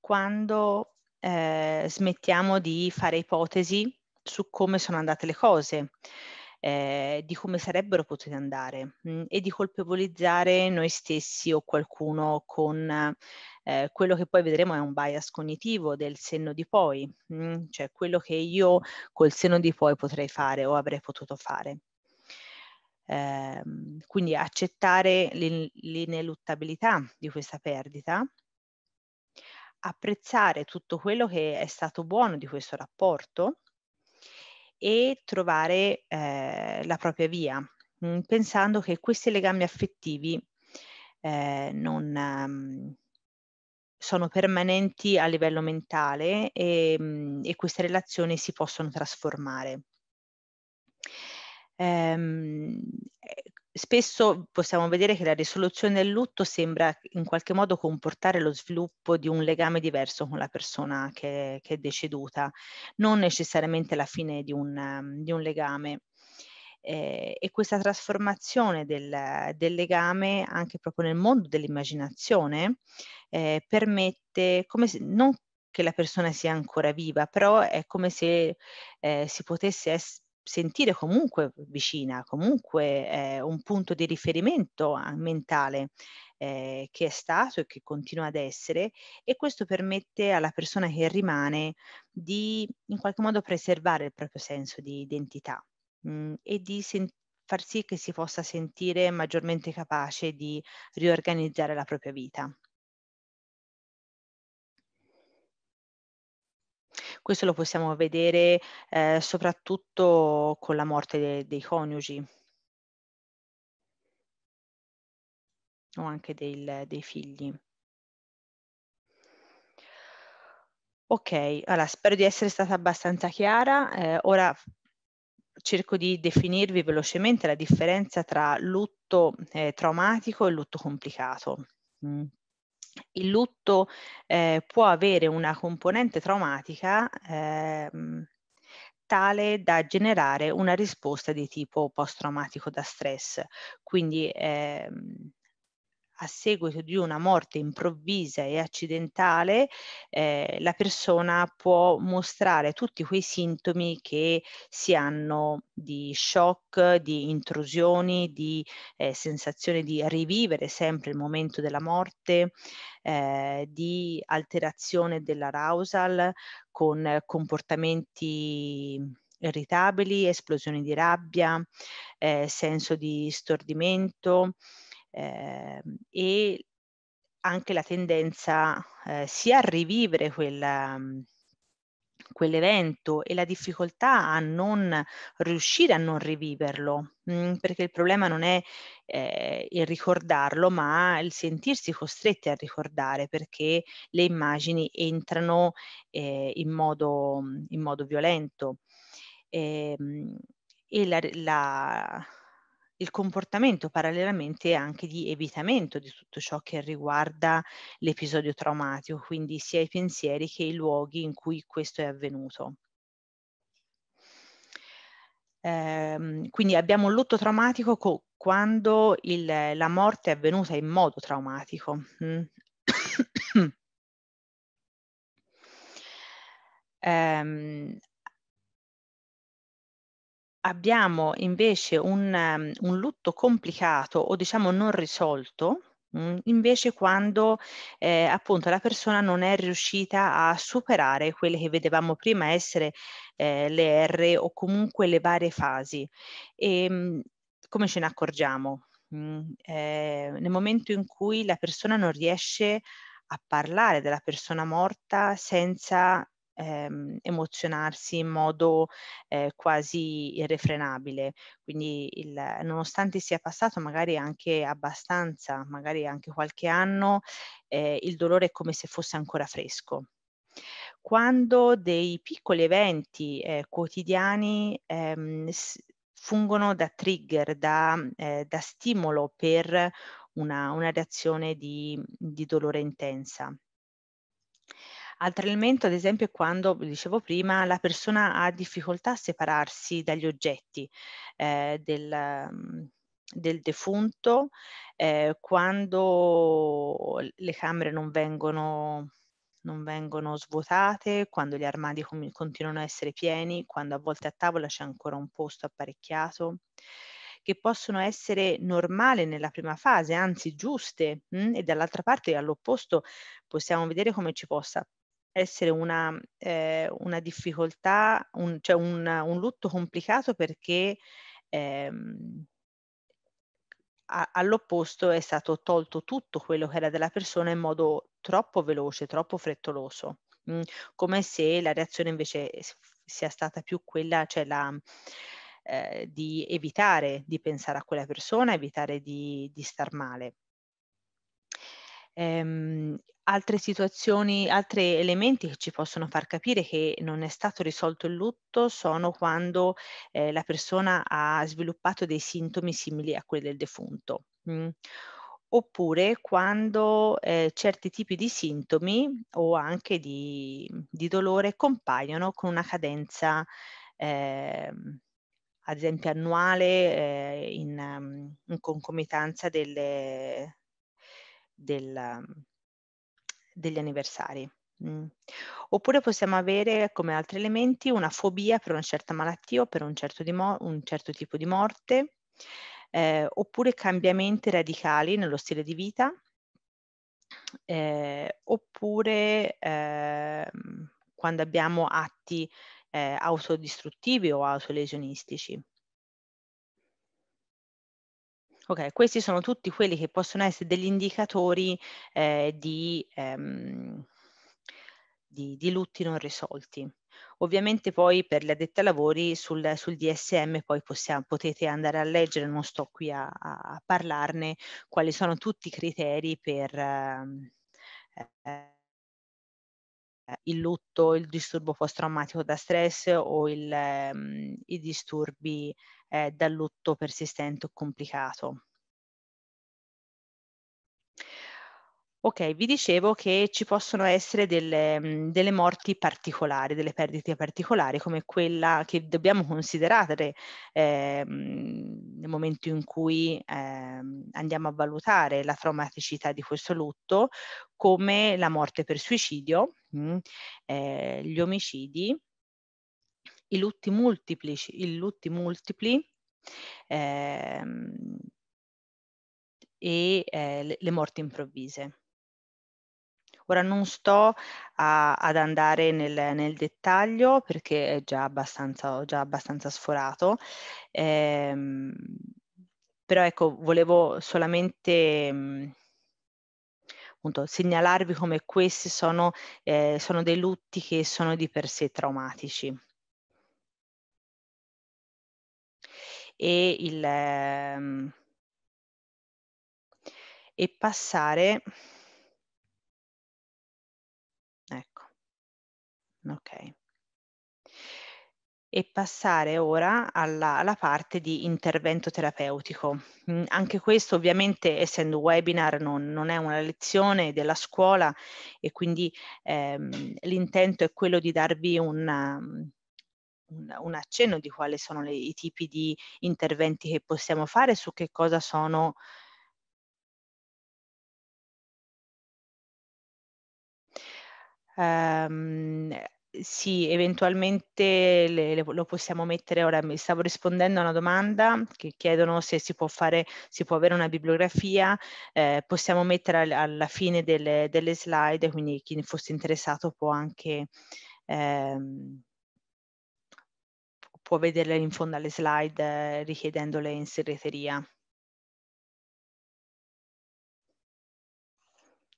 quando smettiamo di fare ipotesi su come sono andate le cose, di come sarebbero potute andare, e di colpevolizzare noi stessi o qualcuno con quello che poi vedremo è un bias cognitivo del senno di poi, cioè quello che io col senno di poi potrei fare o avrei potuto fare. Quindi accettare l'ineluttabilità di questa perdita, apprezzare tutto quello che è stato buono di questo rapporto e trovare la propria via, pensando che questi legami affettivi sono permanenti a livello mentale e queste relazioni si possono trasformare. Spesso possiamo vedere che la risoluzione del lutto sembra in qualche modo comportare lo sviluppo di un legame diverso con la persona che è deceduta, non necessariamente la fine di un legame, e questa trasformazione del legame anche proprio nel mondo dell'immaginazione permette, come se, non che la persona sia ancora viva, però è come se si potesse sentire comunque vicina, comunque un punto di riferimento mentale che è stato e che continua ad essere, e questo permette alla persona che rimane di in qualche modo preservare il proprio senso di identità e di far sì che si possa sentire maggiormente capace di riorganizzare la propria vita. Questo lo possiamo vedere soprattutto con la morte dei coniugi o anche dei figli. Ok, allora spero di essere stata abbastanza chiara. Ora cerco di definirvi velocemente la differenza tra lutto traumatico e lutto complicato. il lutto può avere una componente traumatica tale da generare una risposta di tipo post-traumatico da stress. Quindi a seguito di una morte improvvisa e accidentale, la persona può mostrare tutti quei sintomi che si hanno di shock, di intrusioni, di sensazione di rivivere sempre il momento della morte, di alterazione dell'arousal con comportamenti irritabili, esplosioni di rabbia, senso di stordimento, e anche la tendenza sia a rivivere quell'evento e la difficoltà a non riuscire a non riviverlo, perché il problema non è il ricordarlo, ma il sentirsi costretti a ricordare, perché le immagini entrano in modo violento. Il comportamento parallelamente anche di evitamento di tutto ciò che riguarda l'episodio traumatico, quindi sia i pensieri che i luoghi in cui questo è avvenuto. Quindi abbiamo un lutto traumatico quando la morte è avvenuta in modo traumatico. Abbiamo invece un lutto complicato o diciamo non risolto, invece quando appunto la persona non è riuscita a superare quelle che vedevamo prima essere le R o comunque le varie fasi. E come ce ne accorgiamo? Nel momento in cui la persona non riesce a parlare della persona morta senza emozionarsi in modo quasi irrefrenabile, quindi nonostante sia passato magari anche abbastanza, magari anche qualche anno, il dolore è come se fosse ancora fresco. Quando dei piccoli eventi quotidiani fungono da trigger, da stimolo per una reazione di dolore intensa. Altro elemento, ad esempio, è quando, dicevo prima, la persona ha difficoltà a separarsi dagli oggetti del defunto, quando le camere non vengono svuotate, quando gli armadi continuano a essere pieni, quando a volte a tavola c'è ancora un posto apparecchiato, che possono essere normali nella prima fase, anzi giuste, e dall'altra parte, all'opposto, possiamo vedere come ci possa essere una difficoltà, un lutto complicato perché all'opposto è stato tolto tutto quello che era della persona in modo troppo veloce, troppo frettoloso, come se la reazione invece sia stata più quella, cioè di evitare di pensare a quella persona, evitare di star male. Altre situazioni, altri elementi che ci possono far capire che non è stato risolto il lutto sono quando la persona ha sviluppato dei sintomi simili a quelli del defunto, oppure quando certi tipi di sintomi o anche di dolore compaiono con una cadenza ad esempio annuale, in concomitanza degli anniversari. Oppure possiamo avere come altri elementi una fobia per una certa malattia o per un certo tipo di morte, oppure cambiamenti radicali nello stile di vita, oppure quando abbiamo atti autodistruttivi o autolesionistici. Ok, questi sono tutti quelli che possono essere degli indicatori di lutti non risolti. Ovviamente poi per gli addetti ai lavori sul DSM poi potete andare a leggere, non sto qui a parlarne, quali sono tutti i criteri per il lutto, il disturbo post-traumatico da stress o i disturbi da lutto persistente o complicato. Ok, vi dicevo che ci possono essere delle morti particolari, delle perdite particolari, come quella che dobbiamo considerare nel momento in cui andiamo a valutare la traumaticità di questo lutto, come la morte per suicidio, gli omicidi, i lutti multipli, e le morti improvvise. Ora non sto ad andare nel dettaglio perché è già abbastanza sforato, però ecco, volevo solamente appunto segnalarvi come questi sono dei lutti che sono di per sé traumatici. E passare, ecco, ok, e passare ora alla parte di intervento terapeutico. Anche questo ovviamente, essendo webinar, non è una lezione della scuola, e quindi l'intento è quello di darvi un accenno di quali sono i tipi di interventi che possiamo fare, su che cosa sono sì, eventualmente lo possiamo mettere. Ora mi stavo rispondendo a una domanda che chiedono se si può avere una bibliografia, possiamo mettere alla fine delle slide, quindi chi ne fosse interessato può anche può vederle in fondo alle slide, richiedendole in segreteria.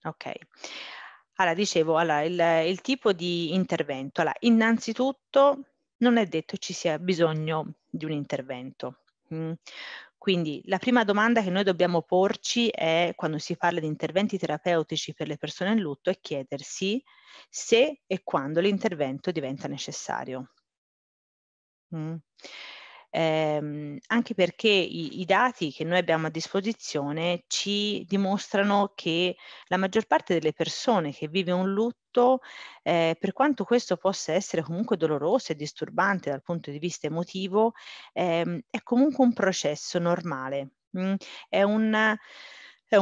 Ok. Allora, dicevo, il tipo di intervento. Allora, innanzitutto non è detto ci sia bisogno di un intervento. Quindi la prima domanda che noi dobbiamo porci è, quando si parla di interventi terapeutici per le persone in lutto, è chiedersi se e quando l'intervento diventa necessario. Anche perché i dati che noi abbiamo a disposizione ci dimostrano che la maggior parte delle persone che vive un lutto, per quanto questo possa essere comunque doloroso e disturbante dal punto di vista emotivo, è comunque un processo normale, è un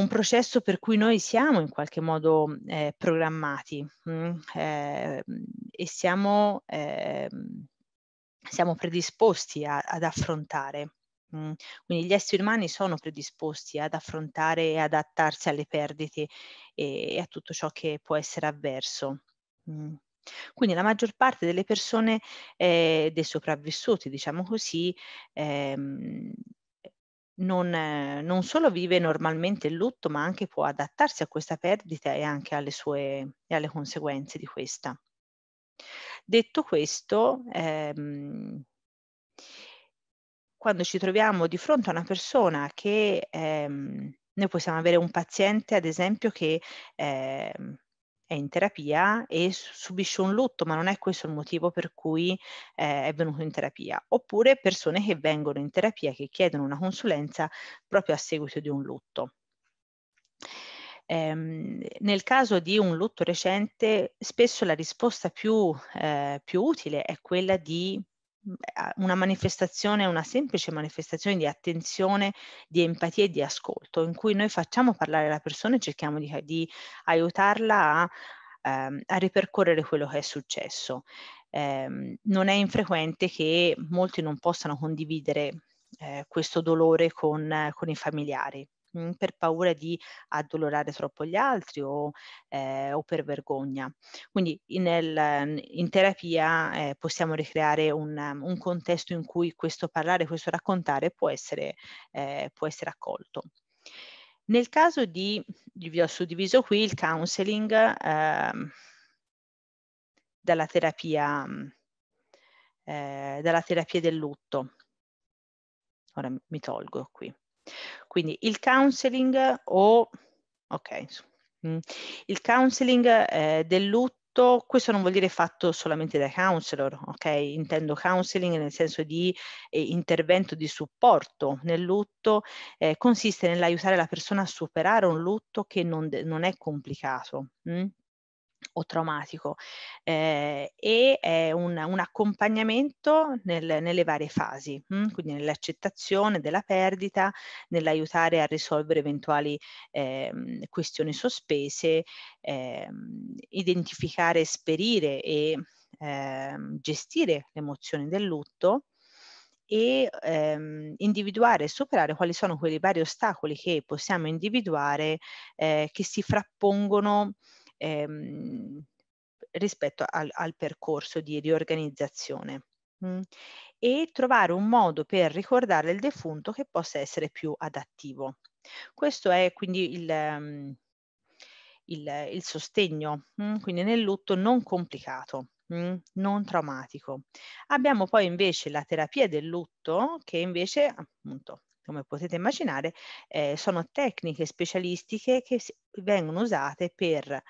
processo per cui noi siamo in qualche modo programmati, e siamo siamo predisposti ad affrontare. Quindi gli esseri umani sono predisposti ad affrontare e adattarsi alle perdite e a tutto ciò che può essere avverso. Quindi la maggior parte delle persone, dei sopravvissuti, diciamo così, non solo vive normalmente il lutto, ma anche può adattarsi a questa perdita e anche alle conseguenze di questa. Detto questo, quando ci troviamo di fronte a una persona che noi possiamo avere un paziente, ad esempio, che è in terapia e subisce un lutto, ma non è questo il motivo per cui è venuto in terapia, oppure persone che vengono in terapia, che chiedono una consulenza proprio a seguito di un lutto. Nel caso di un lutto recente, spesso la risposta più utile è quella di una semplice manifestazione di attenzione, di empatia e di ascolto, in cui noi facciamo parlare la persona e cerchiamo di aiutarla a ripercorrere quello che è successo. Non è infrequente che molti non possano condividere questo dolore con i familiari, per paura di addolorare troppo gli altri o per vergogna. Quindi in terapia possiamo ricreare un contesto in cui questo parlare, questo raccontare può essere accolto. Nel caso vi ho suddiviso qui il counseling dalla terapia del lutto. Ora mi tolgo qui. Quindi il counseling del lutto Questo non vuol dire fatto solamente da counselor, ok? Intendo counseling nel senso di intervento di supporto nel lutto, consiste nell'aiutare la persona a superare un lutto che non è complicato o traumatico, e è un accompagnamento nelle varie fasi, quindi nell'accettazione della perdita, nell'aiutare a risolvere eventuali questioni sospese, identificare, esperire e gestire le emozioni del lutto e individuare e superare quali sono quei vari ostacoli che possiamo individuare che si frappongono rispetto al percorso di riorganizzazione, e trovare un modo per ricordare il defunto che possa essere più adattivo. Questo è quindi il sostegno, quindi nel lutto non complicato, non traumatico. Abbiamo poi invece la terapia del lutto, che invece appunto, come potete immaginare, sono tecniche specialistiche che vengono usate per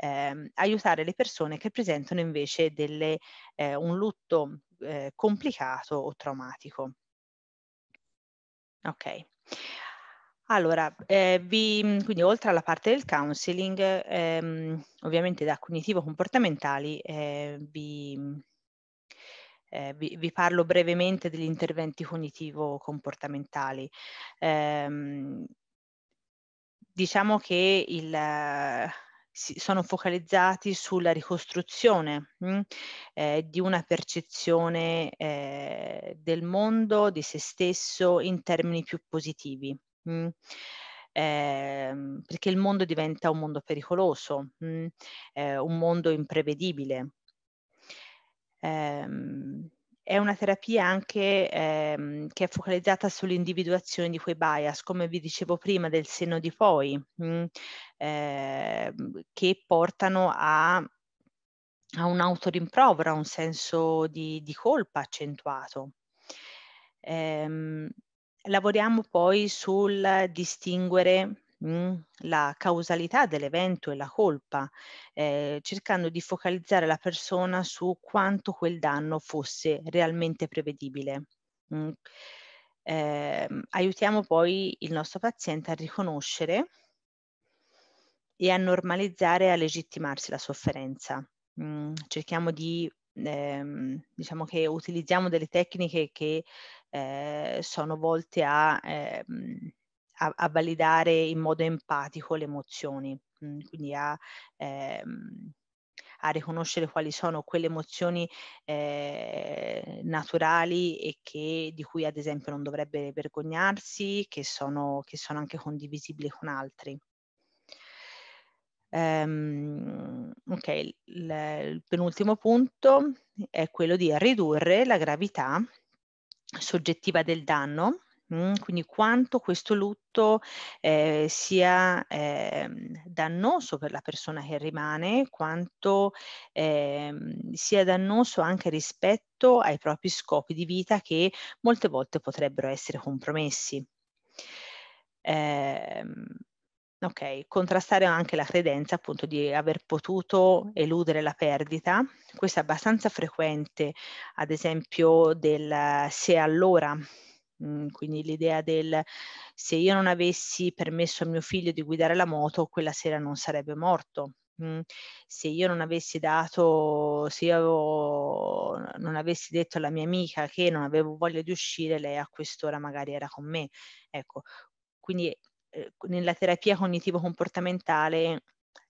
aiutare le persone che presentano invece un lutto complicato o traumatico. Ok. Allora, quindi oltre alla parte del counseling, ovviamente da cognitivo-comportamentali, vi parlo brevemente degli interventi cognitivo-comportamentali. Diciamo che sono focalizzati sulla ricostruzione di una percezione del mondo, di se stesso, in termini più positivi. Perché il mondo diventa un mondo pericoloso, un mondo imprevedibile. È una terapia anche che è focalizzata sull'individuazione di quei bias, come vi dicevo prima, del senno di poi, che portano a un autorimprovero, a un senso di colpa accentuato. Lavoriamo poi sul distinguere la causalità dell'evento e la colpa, cercando di focalizzare la persona su quanto quel danno fosse realmente prevedibile. Aiutiamo poi il nostro paziente a riconoscere e a normalizzare e a legittimarsi la sofferenza. Cerchiamo di diciamo che utilizziamo delle tecniche che sono volte a validare in modo empatico le emozioni, quindi a riconoscere quali sono quelle emozioni naturali e di cui ad esempio non dovrebbe vergognarsi, che sono anche condivisibili con altri. Ok, il penultimo punto è quello di ridurre la gravità soggettiva del danno, quindi quanto questo lutto sia dannoso per la persona che rimane, quanto sia dannoso anche rispetto ai propri scopi di vita, che molte volte potrebbero essere compromessi. Ok, contrastare anche la credenza appunto di aver potuto eludere la perdita. Questa è abbastanza frequente, ad esempio del se allora. Quindi l'idea del se io non avessi permesso a mio figlio di guidare la moto, quella sera non sarebbe morto, se io non avessi non avessi detto alla mia amica che non avevo voglia di uscire, lei a quest'ora magari era con me. Ecco, quindi nella terapia cognitivo-comportamentale,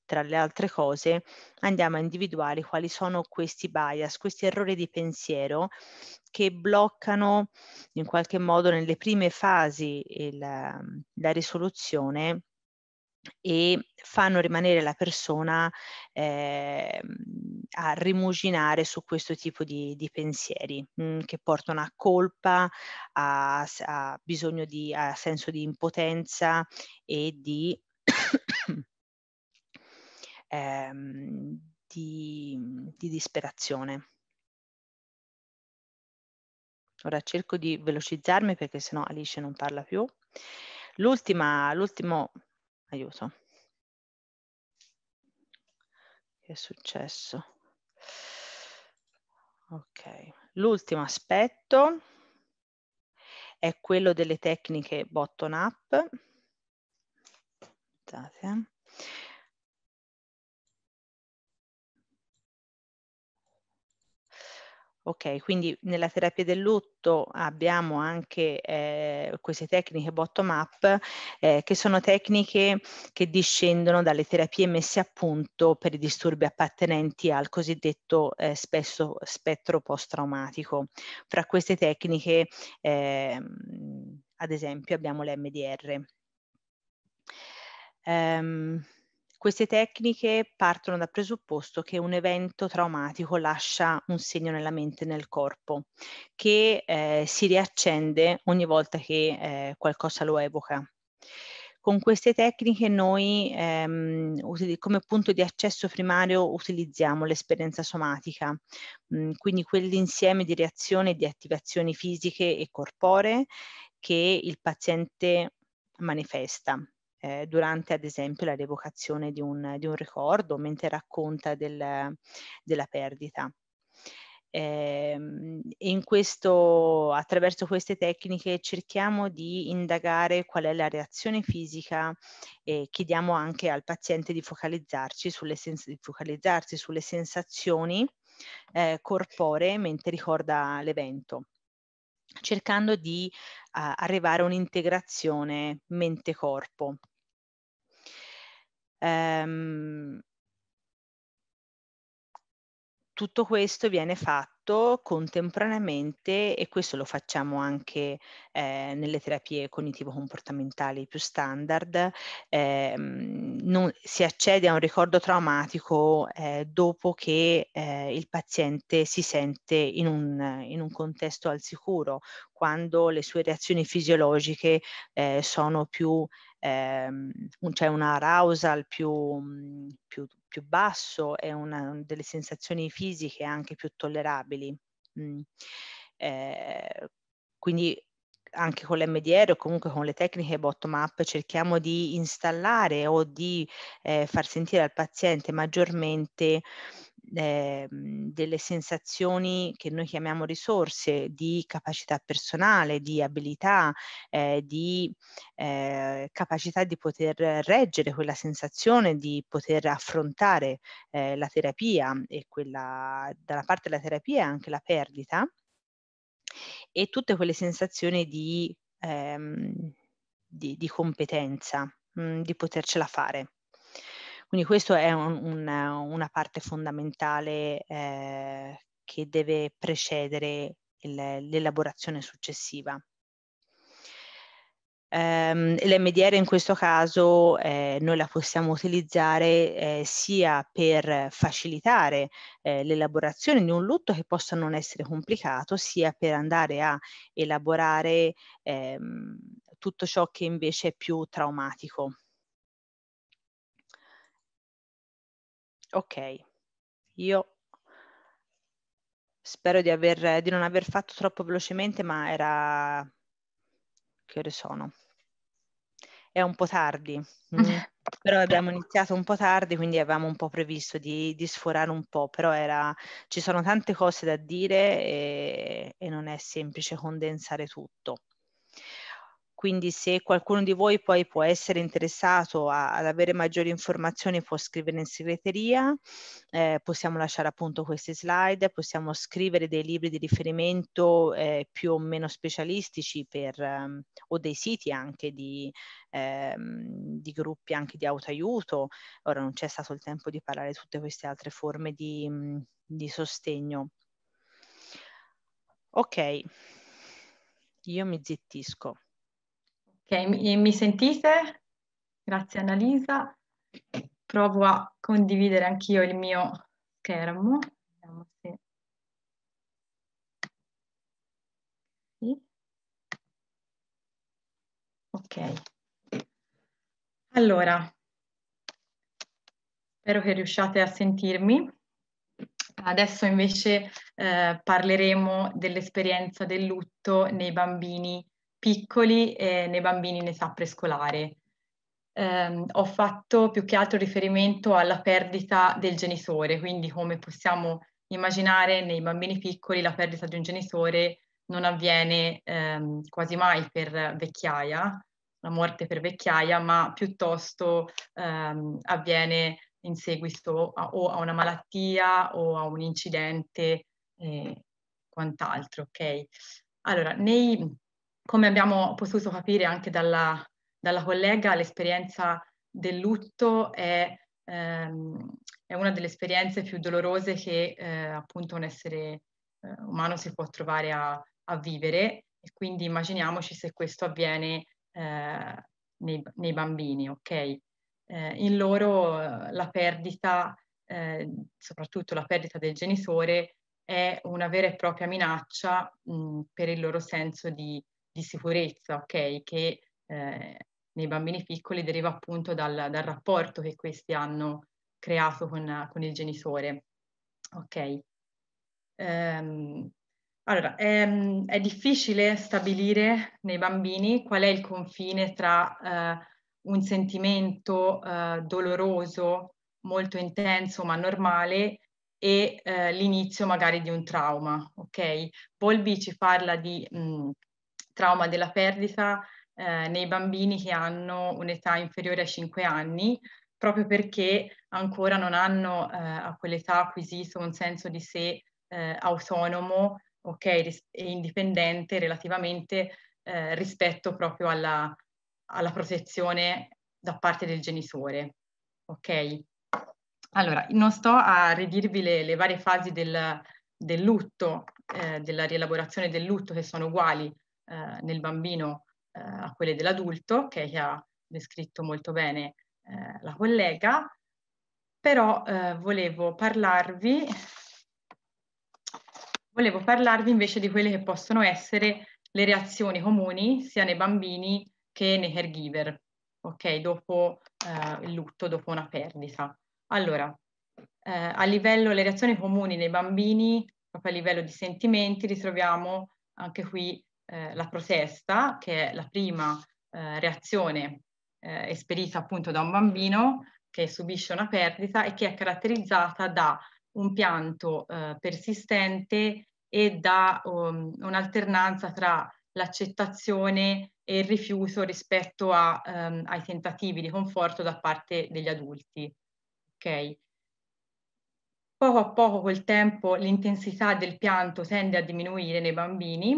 tra le altre cose, andiamo a individuare quali sono questi bias, questi errori di pensiero che bloccano in qualche modo nelle prime fasi la risoluzione e fanno rimanere la persona a rimuginare su questo tipo di pensieri che portano a colpa, a bisogno a senso di impotenza e di disperazione. Ora cerco di velocizzarmi perché sennò Alice non parla più. L'ultimo aiuto che è successo. Ok, l'ultimo aspetto è quello delle tecniche bottom up. Aspettate. Ok, quindi nella terapia del lutto abbiamo anche queste tecniche bottom up, che sono tecniche che discendono dalle terapie messe a punto per i disturbi appartenenti al cosiddetto spettro post-traumatico. Fra queste tecniche, ad esempio, abbiamo l'EMDR. Queste tecniche partono dal presupposto che un evento traumatico lascia un segno nella mente e nel corpo, che si riaccende ogni volta che qualcosa lo evoca. Con queste tecniche noi come punto di accesso primario utilizziamo l'esperienza somatica, quindi quell'insieme di reazioni e di attivazioni fisiche e corporee che il paziente manifesta. Durante ad esempio la rievocazione di un ricordo, mentre racconta della perdita. Attraverso queste tecniche cerchiamo di indagare qual è la reazione fisica e chiediamo anche al paziente di focalizzarsi sulle sensazioni corporee mentre ricorda l'evento, cercando di arrivare a un'integrazione mente-corpo. Tutto questo viene fatto contemporaneamente, e questo lo facciamo anche nelle terapie cognitivo-comportamentali più standard. Si accede a un ricordo traumatico dopo che il paziente si sente in un contesto al sicuro, quando le sue reazioni fisiologiche sono più... c'è un arousal più basso e delle sensazioni fisiche anche più tollerabili. Quindi anche con l'MDR o comunque con le tecniche bottom up cerchiamo di installare o di far sentire al paziente maggiormente delle sensazioni che noi chiamiamo risorse, di capacità personale, di abilità, di capacità di poter reggere quella sensazione, di poter affrontare la terapia e dalla parte della terapia anche la perdita, e tutte quelle sensazioni di competenza, di potercela fare. Quindi questa è una parte fondamentale che deve precedere l'elaborazione successiva. L'MDR in questo caso noi la possiamo utilizzare sia per facilitare l'elaborazione di un lutto che possa non essere complicato, sia per andare a elaborare tutto ciò che invece è più traumatico. Ok, io spero di non aver fatto troppo velocemente, ma era... Che ore sono? È un po' tardi, però abbiamo iniziato un po' tardi, quindi avevamo un po' previsto di sforare un po', però ci sono tante cose da dire e non è semplice condensare tutto. Quindi se qualcuno di voi poi può essere interessato ad avere maggiori informazioni, può scrivere in segreteria, possiamo lasciare appunto queste slide, possiamo scrivere dei libri di riferimento più o meno specialistici o dei siti anche di gruppi anche di autoaiuto. Ora non c'è stato il tempo di parlare di tutte queste altre forme di sostegno. Ok, io mi zittisco. Okay, mi sentite? Grazie Annalisa. Provo a condividere anch'io il mio schermo. Vediamo se... Sì. Ok. Allora, spero che riusciate a sentirmi. Adesso invece parleremo dell'esperienza del lutto nei bambini piccoli e nei bambini in età prescolare. ho fatto più che altro riferimento alla perdita del genitore, quindi come possiamo immaginare nei bambini piccoli la perdita di un genitore non avviene quasi mai per vecchiaia, la morte per vecchiaia, ma piuttosto avviene in seguito a una malattia o a un incidente e quant'altro, ok? Allora, come abbiamo potuto capire anche dalla collega, l'esperienza del lutto è una delle esperienze più dolorose che appunto un essere umano si può trovare a vivere, e quindi immaginiamoci se questo avviene nei bambini, ok? In loro la perdita, soprattutto la perdita del genitore, è una vera e propria minaccia per il loro senso di sicurezza, ok? Che nei bambini piccoli deriva appunto dal rapporto che questi hanno creato con il genitore, ok? Allora, è difficile stabilire nei bambini qual è il confine tra un sentimento doloroso, molto intenso ma normale, e l'inizio magari di un trauma, ok? Bowlby ci parla di trauma della perdita nei bambini che hanno un'età inferiore ai 5 anni, proprio perché ancora non hanno a quell'età acquisito un senso di sé autonomo, ok, e indipendente relativamente rispetto proprio alla protezione da parte del genitore, ok? Allora, non sto a ridirvi le varie fasi del lutto, della rielaborazione del lutto, che sono uguali nel bambino a quelle dell'adulto, okay, che ha descritto molto bene la collega, però volevo parlarvi invece di quelle che possono essere le reazioni comuni sia nei bambini che nei caregiver, ok, dopo il lutto, dopo una perdita. Allora, a livello delle reazioni comuni nei bambini, proprio a livello di sentimenti, ritroviamo anche qui la protesta, che è la prima reazione esperita appunto da un bambino che subisce una perdita e che è caratterizzata da un pianto persistente e da un'alternanza tra l'accettazione e il rifiuto rispetto ai tentativi di conforto da parte degli adulti. Okay. Poco a poco col tempo l'intensità del pianto tende a diminuire nei bambini,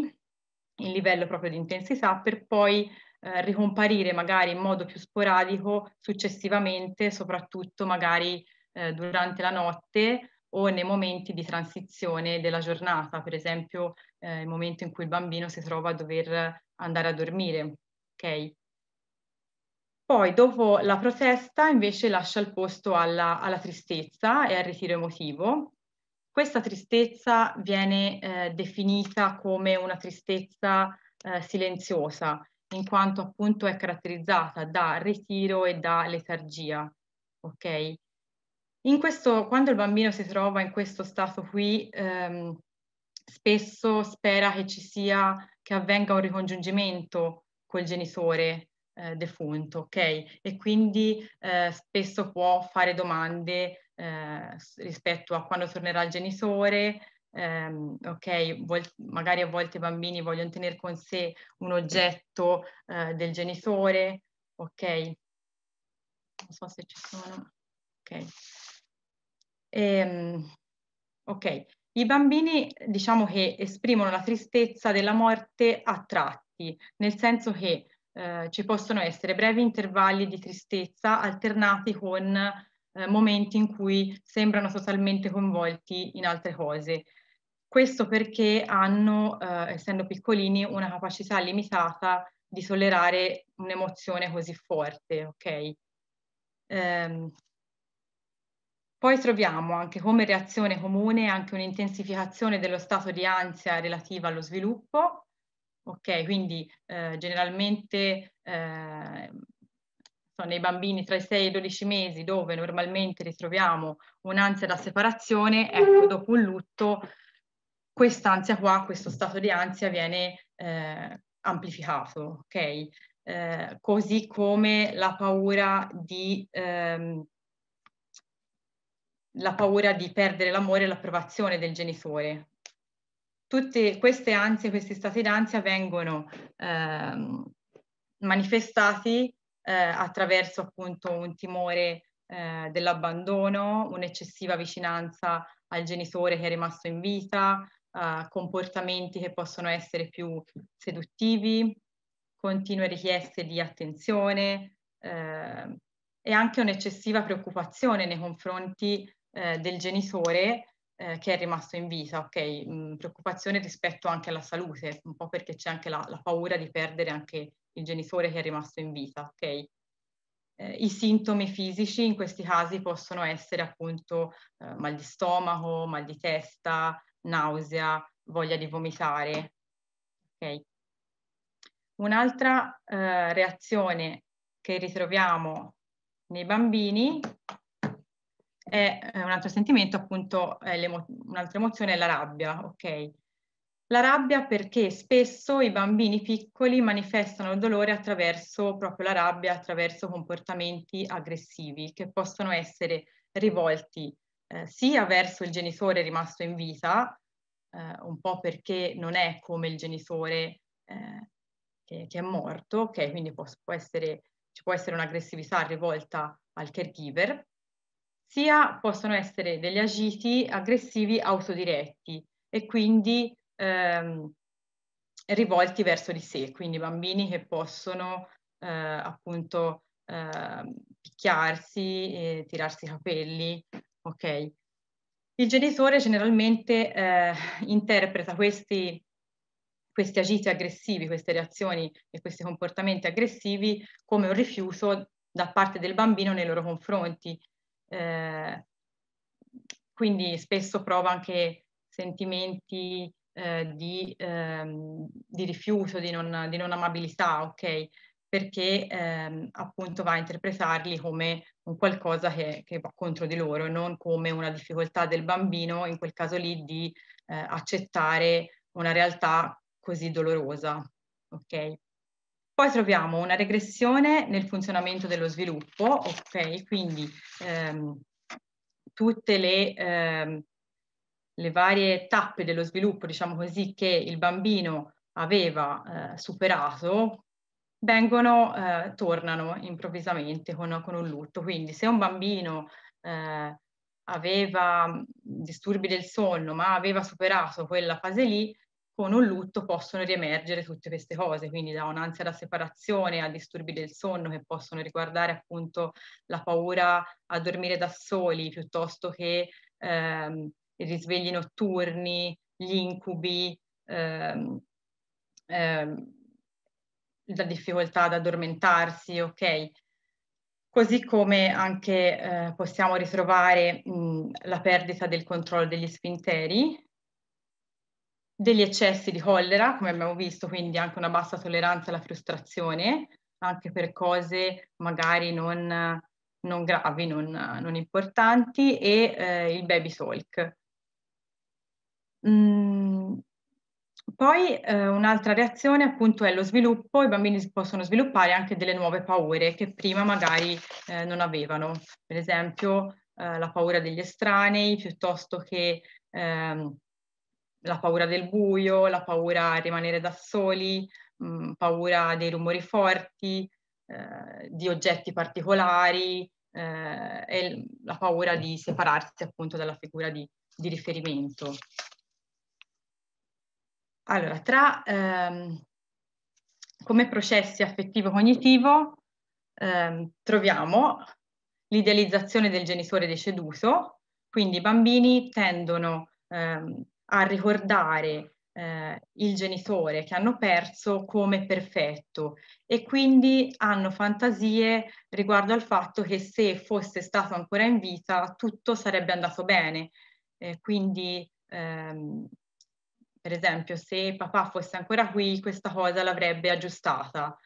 il livello proprio di intensità, per poi ricomparire magari in modo più sporadico successivamente, soprattutto magari durante la notte o nei momenti di transizione della giornata, per esempio il momento in cui il bambino si trova a dover andare a dormire, ok? Poi dopo la protesta invece lascia il posto alla tristezza e al ritiro emotivo. Questa tristezza viene definita come una tristezza silenziosa, in quanto appunto è caratterizzata da ritiro e da letargia, ok? Quando il bambino si trova in questo stato qui, spesso spera che avvenga un ricongiungimento col genitore defunto, ok? E quindi spesso può fare domande rispetto a quando tornerà il genitore, ok? Magari a volte i bambini vogliono tenere con sé un oggetto del genitore, ok? Non so se ci sono, ok? Ok, i bambini diciamo che esprimono la tristezza della morte a tratti, nel senso che ci possono essere brevi intervalli di tristezza alternati con momenti in cui sembrano totalmente coinvolti in altre cose. Questo perché hanno, essendo piccolini, una capacità limitata di tollerare un'emozione così forte, ok? Poi troviamo anche come reazione comune anche un'intensificazione dello stato di ansia relativa allo sviluppo. Ok, quindi generalmente sono nei bambini tra i 6 e i 12 mesi dove normalmente ritroviamo un'ansia da separazione, ecco, dopo un lutto quest'ansia qua, questo stato di ansia viene amplificato, ok? così come la paura di perdere l'amore e l'approvazione del genitore. Tutte queste ansie, questi stati d'ansia vengono manifestati attraverso appunto un timore dell'abbandono, un'eccessiva vicinanza al genitore che è rimasto in vita, comportamenti che possono essere più seduttivi, continue richieste di attenzione e anche un'eccessiva preoccupazione nei confronti del genitore che è rimasto in vita, ok? Preoccupazione rispetto anche alla salute, un po' perché c'è anche la paura di perdere anche il genitore che è rimasto in vita, ok? I sintomi fisici in questi casi possono essere appunto mal di stomaco, mal di testa, nausea, voglia di vomitare, ok? Un'altra reazione che ritroviamo nei bambini è un altro sentimento, appunto, un'altra emozione è la rabbia, ok? La rabbia perché spesso i bambini piccoli manifestano il dolore attraverso proprio la rabbia, attraverso comportamenti aggressivi che possono essere rivolti sia verso il genitore rimasto in vita, un po' perché non è come il genitore che è morto, ok? Quindi ci può essere un'aggressività rivolta al caregiver, sia possono essere degli agiti aggressivi autodiretti e quindi rivolti verso di sé, quindi bambini che possono appunto picchiarsi, tirarsi i capelli, ok? Il genitore generalmente interpreta questi agiti aggressivi, queste reazioni e questi comportamenti aggressivi come un rifiuto da parte del bambino nei loro confronti. Quindi spesso prova anche sentimenti di rifiuto, di non amabilità, ok? Perché appunto va a interpretarli come un qualcosa che va contro di loro, non come una difficoltà del bambino, in quel caso lì, di accettare una realtà così dolorosa, ok? Poi troviamo una regressione nel funzionamento dello sviluppo, ok? Quindi tutte le varie tappe dello sviluppo, diciamo così, che il bambino aveva superato, tornano improvvisamente con un lutto. Quindi se un bambino aveva disturbi del sonno, ma aveva superato quella fase lì, con un lutto possono riemergere tutte queste cose, quindi da un'ansia da separazione a disturbi del sonno che possono riguardare appunto la paura a dormire da soli, piuttosto che i risvegli notturni, gli incubi, la difficoltà ad addormentarsi, ok? Così come anche possiamo ritrovare la perdita del controllo degli sfinteri, degli eccessi di collera, come abbiamo visto, quindi anche una bassa tolleranza alla frustrazione, anche per cose magari non gravi, non importanti, e il baby talk. Poi un'altra reazione appunto è lo sviluppo. I bambini possono sviluppare anche delle nuove paure che prima magari non avevano, per esempio la paura degli estranei, piuttosto che la paura del buio, la paura a rimanere da soli, paura dei rumori forti, di oggetti particolari, e la paura di separarsi appunto dalla figura di riferimento. Allora, come processi affettivo-cognitivo troviamo l'idealizzazione del genitore deceduto, quindi i bambini tendono a ricordare il genitore che hanno perso come perfetto e quindi hanno fantasie riguardo al fatto che se fosse stato ancora in vita tutto sarebbe andato bene, quindi per esempio se papà fosse ancora qui questa cosa l'avrebbe aggiustata,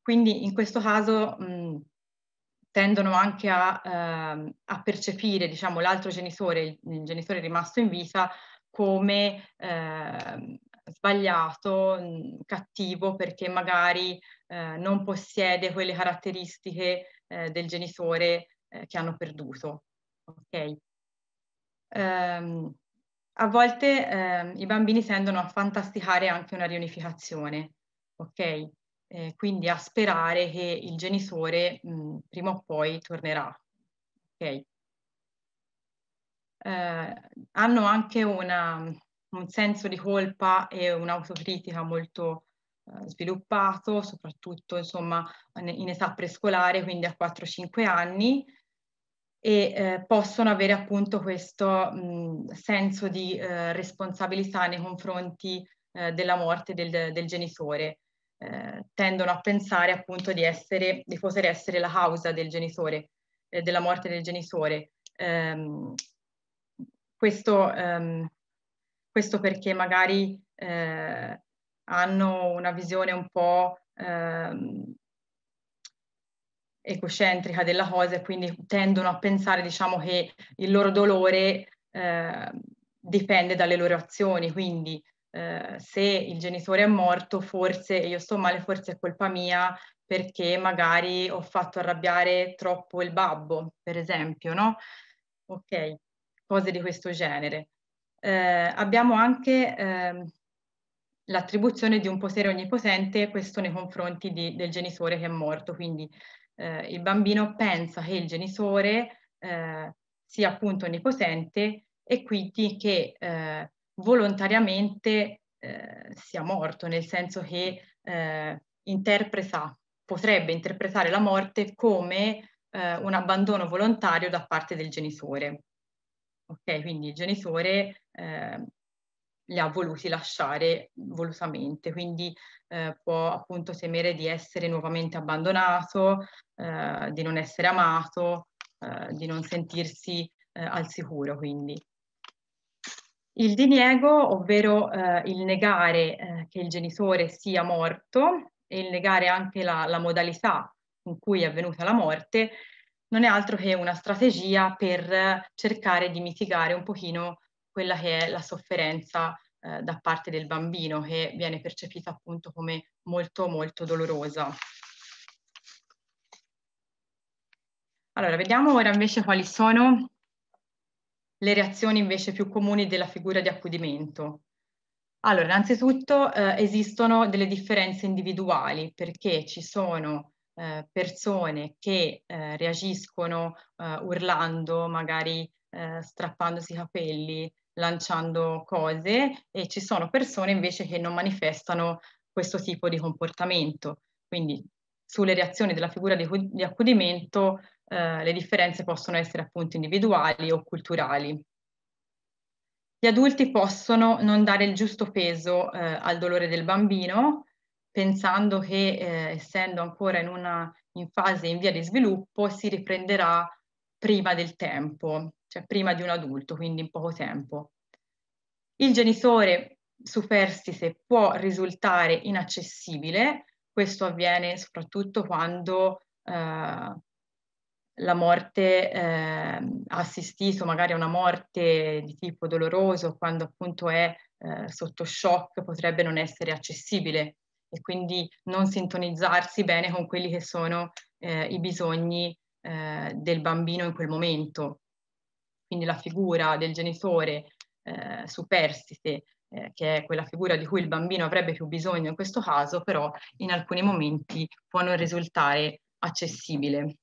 quindi in questo caso tendono anche a percepire, diciamo, l'altro genitore, il genitore rimasto in vita, come sbagliato, cattivo, perché magari non possiede quelle caratteristiche del genitore che hanno perduto. Okay. A volte i bambini tendono a fantasticare anche una riunificazione, okay? Quindi a sperare che il genitore prima o poi tornerà. Okay. Hanno anche un senso di colpa e un'autocritica molto sviluppato, soprattutto insomma, in età prescolare, quindi a 4-5 anni, e possono avere appunto questo senso di responsabilità nei confronti della morte del genitore. Tendono a pensare appunto di poter essere la causa del genitore, della morte del genitore. Questo perché magari hanno una visione un po' egocentrica della cosa, e quindi tendono a pensare, diciamo, che il loro dolore dipende dalle loro azioni, quindi se il genitore è morto, forse, e io sto male, forse è colpa mia perché magari ho fatto arrabbiare troppo il babbo, per esempio, no? Ok, cose di questo genere. Abbiamo anche l'attribuzione di un potere onnipotente, questo nei confronti del genitore che è morto, quindi il bambino pensa che il genitore sia appunto onnipotente e quindi che volontariamente sia morto, nel senso che potrebbe interpretare la morte come un abbandono volontario da parte del genitore. Ok, quindi il genitore li ha voluti lasciare volutamente, quindi può appunto temere di essere nuovamente abbandonato, di non essere amato, di non sentirsi al sicuro. Quindi il diniego, ovvero il negare che il genitore sia morto e il negare anche la modalità in cui è avvenuta la morte, non è altro che una strategia per cercare di mitigare un pochino quella che è la sofferenza da parte del bambino, che viene percepita appunto come molto molto dolorosa. Allora, vediamo ora invece quali sono le reazioni invece più comuni della figura di accudimento. Allora, innanzitutto esistono delle differenze individuali, perché ci sono persone che reagiscono urlando, magari strappandosi i capelli, lanciando cose, e ci sono persone invece che non manifestano questo tipo di comportamento. Quindi sulle reazioni della figura di accudimento le differenze possono essere appunto individuali o culturali. Gli adulti possono non dare il giusto peso al dolore del bambino, pensando che essendo ancora in fase in via di sviluppo si riprenderà prima del tempo, cioè prima di un adulto, quindi in poco tempo. Il genitore superstite può risultare inaccessibile, questo avviene soprattutto quando la morte ha assistito magari a una morte di tipo doloroso, quando appunto è sotto shock, potrebbe non essere accessibile e quindi non sintonizzarsi bene con quelli che sono i bisogni del bambino in quel momento. Quindi la figura del genitore superstite, che è quella figura di cui il bambino avrebbe più bisogno in questo caso, però in alcuni momenti può non risultare accessibile.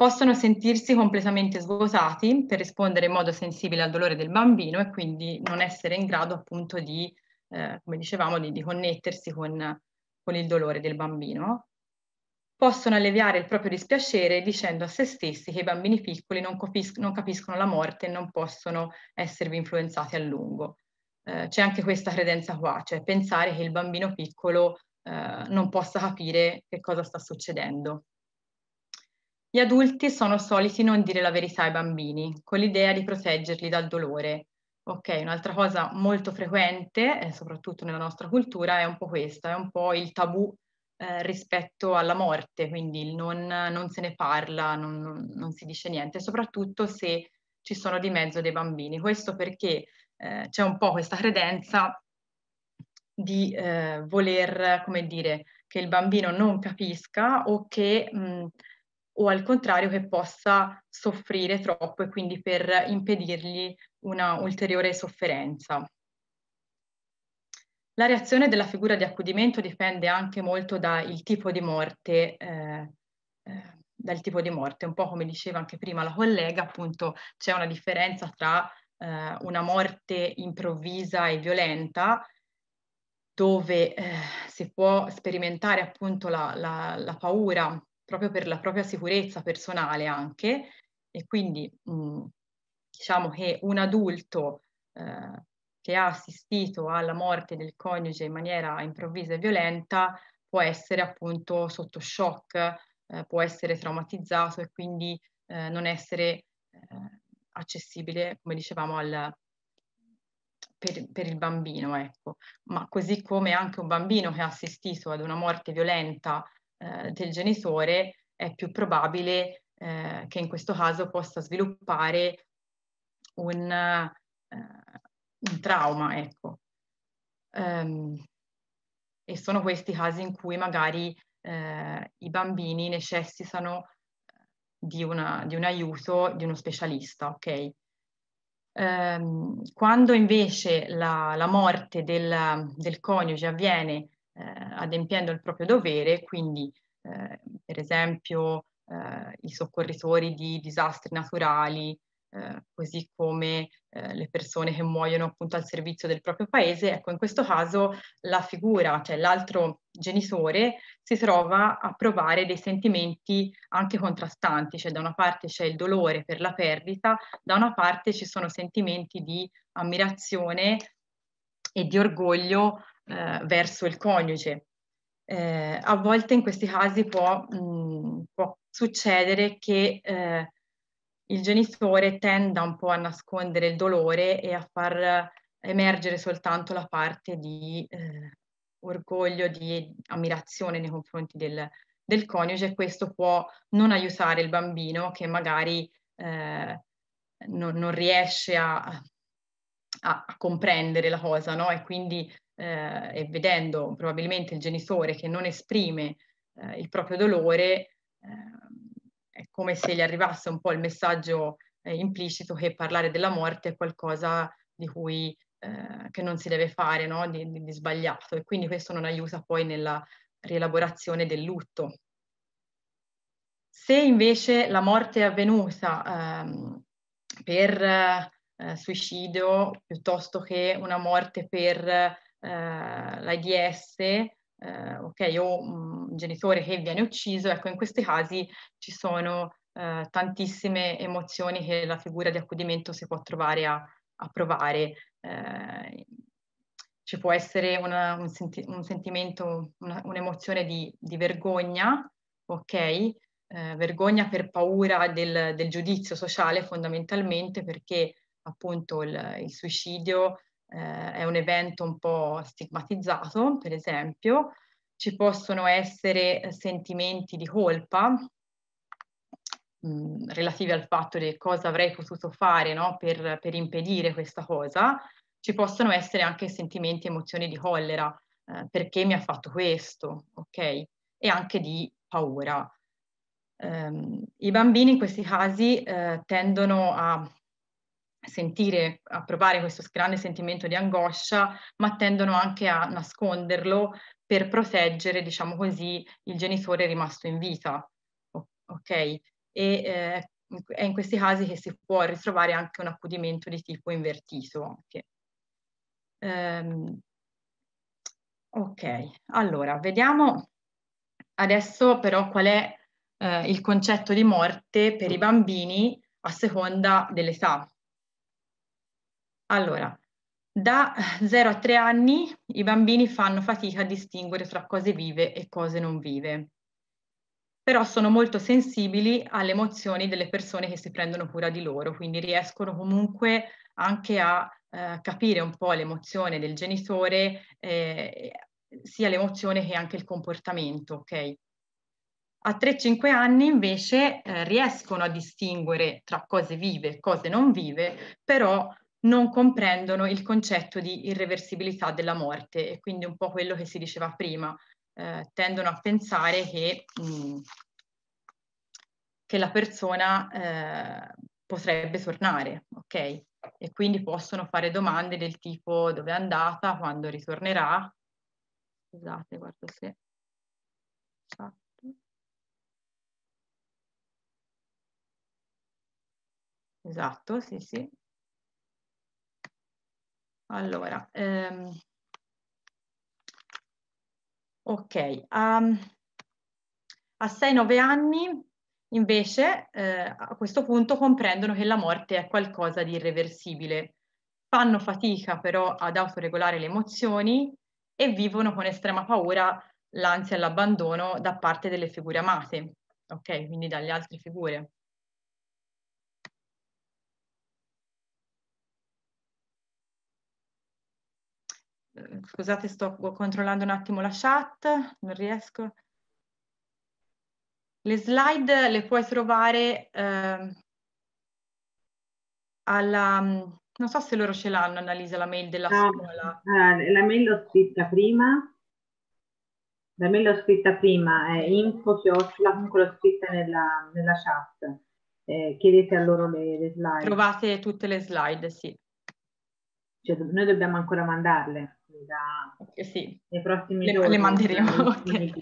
Possono sentirsi completamente svuotati per rispondere in modo sensibile al dolore del bambino e quindi non essere in grado appunto di, come dicevamo, di connettersi con il dolore del bambino. Possono alleviare il proprio dispiacere dicendo a se stessi che i bambini piccoli non capiscono la morte e non possono esservi influenzati a lungo. C'è anche questa credenza qua, cioè pensare che il bambino piccolo non possa capire che cosa sta succedendo. Gli adulti sono soliti non dire la verità ai bambini, con l'idea di proteggerli dal dolore. Ok, un'altra cosa molto frequente, soprattutto nella nostra cultura, è un po' questa, è un po' il tabù rispetto alla morte, quindi il non se ne parla, non si dice niente, soprattutto se ci sono di mezzo dei bambini. Questo perché c'è un po' questa credenza di voler, come dire, che il bambino non capisca o che, o al contrario, che possa soffrire troppo e quindi per impedirgli una ulteriore sofferenza. La reazione della figura di accudimento dipende anche molto dal tipo di morte, un po' come diceva anche prima la collega, appunto c'è una differenza tra una morte improvvisa e violenta, dove si può sperimentare appunto la paura proprio per la propria sicurezza personale anche, e quindi diciamo che un adulto che ha assistito alla morte del coniuge in maniera improvvisa e violenta può essere appunto sotto shock, può essere traumatizzato e quindi non essere accessibile, come dicevamo, per il bambino, ecco. Ma così come anche un bambino che ha assistito ad una morte violenta del genitore, è più probabile che in questo caso possa sviluppare un trauma, ecco. E sono questi casi in cui magari i bambini necessitano di un aiuto di uno specialista, ok? Quando invece la morte del coniuge avviene adempiendo il proprio dovere, quindi per esempio i soccorritori di disastri naturali, così come le persone che muoiono appunto al servizio del proprio paese, ecco, in questo caso la figura, cioè l'altro genitore, si trova a provare dei sentimenti anche contrastanti, cioè da una parte c'è il dolore per la perdita, da una parte ci sono sentimenti di ammirazione e di orgoglio verso il coniuge. A volte in questi casi può succedere che il genitore tenda un po' a nascondere il dolore e a far emergere soltanto la parte di orgoglio, di ammirazione nei confronti del coniuge, e questo può non aiutare il bambino che magari non riesce a comprendere la cosa, no? E quindi vedendo probabilmente il genitore che non esprime il proprio dolore, è come se gli arrivasse un po' il messaggio implicito che parlare della morte è qualcosa di cui, che non si deve fare, no? Di sbagliato, e quindi questo non aiuta poi nella rielaborazione del lutto. Se invece la morte è avvenuta per suicidio piuttosto che una morte per l'AIDS, ok, o un genitore che viene ucciso, ecco, in questi casi ci sono tantissime emozioni che la figura di accudimento si può trovare a provare. Ci può essere un sentimento, un'emozione di vergogna, ok? Vergogna per paura del giudizio sociale, fondamentalmente, perché appunto il suicidio è un evento un po' stigmatizzato, per esempio. Ci possono essere sentimenti di colpa relativi al fatto di cosa avrei potuto fare, no? Per impedire questa cosa. Ci possono essere anche sentimenti e emozioni di collera, perché mi ha fatto questo, ok? E anche di paura. I bambini in questi casi tendono a sentire, a provare questo grande sentimento di angoscia, ma tendono anche a nasconderlo per proteggere, diciamo così, il genitore rimasto in vita, ok? E è in questi casi che si può ritrovare anche un accudimento di tipo invertito. Anche. Ok, allora, vediamo adesso però qual è il concetto di morte per i bambini a seconda dell'età. Allora, da 0 a 3 anni i bambini fanno fatica a distinguere tra cose vive e cose non vive, però sono molto sensibili alle emozioni delle persone che si prendono cura di loro, quindi riescono comunque anche a capire un po' l'emozione del genitore, sia l'emozione che anche il comportamento, ok? A 3-5 anni invece riescono a distinguere tra cose vive e cose non vive, però non comprendono il concetto di irreversibilità della morte, e quindi un po' quello che si diceva prima, tendono a pensare che la persona potrebbe tornare, ok? E quindi possono fare domande del tipo: dove è andata, quando ritornerà. Scusate, guardo se... Ah. Esatto, sì, sì. Allora, ok, a 6-9 anni invece a questo punto comprendono che la morte è qualcosa di irreversibile, fanno fatica però ad autoregolare le emozioni e vivono con estrema paura l'ansia e l'abbandono da parte delle figure amate, ok? Quindi dalle altre figure. Scusate, sto controllando un attimo la chat, non riesco. Le slide le puoi trovare alla... Non so se loro ce l'hanno, Annalisa, la mail della scuola. La mail l'ho scritta prima. La mail l'ho scritta prima, è info@, comunque l'ho scritta nella chat. Chiedete a loro le slide. Trovate tutte le slide, sì. Cioè, noi dobbiamo ancora mandarle. Okay, sì. Nei prossimi giorni le manderemo. Okay.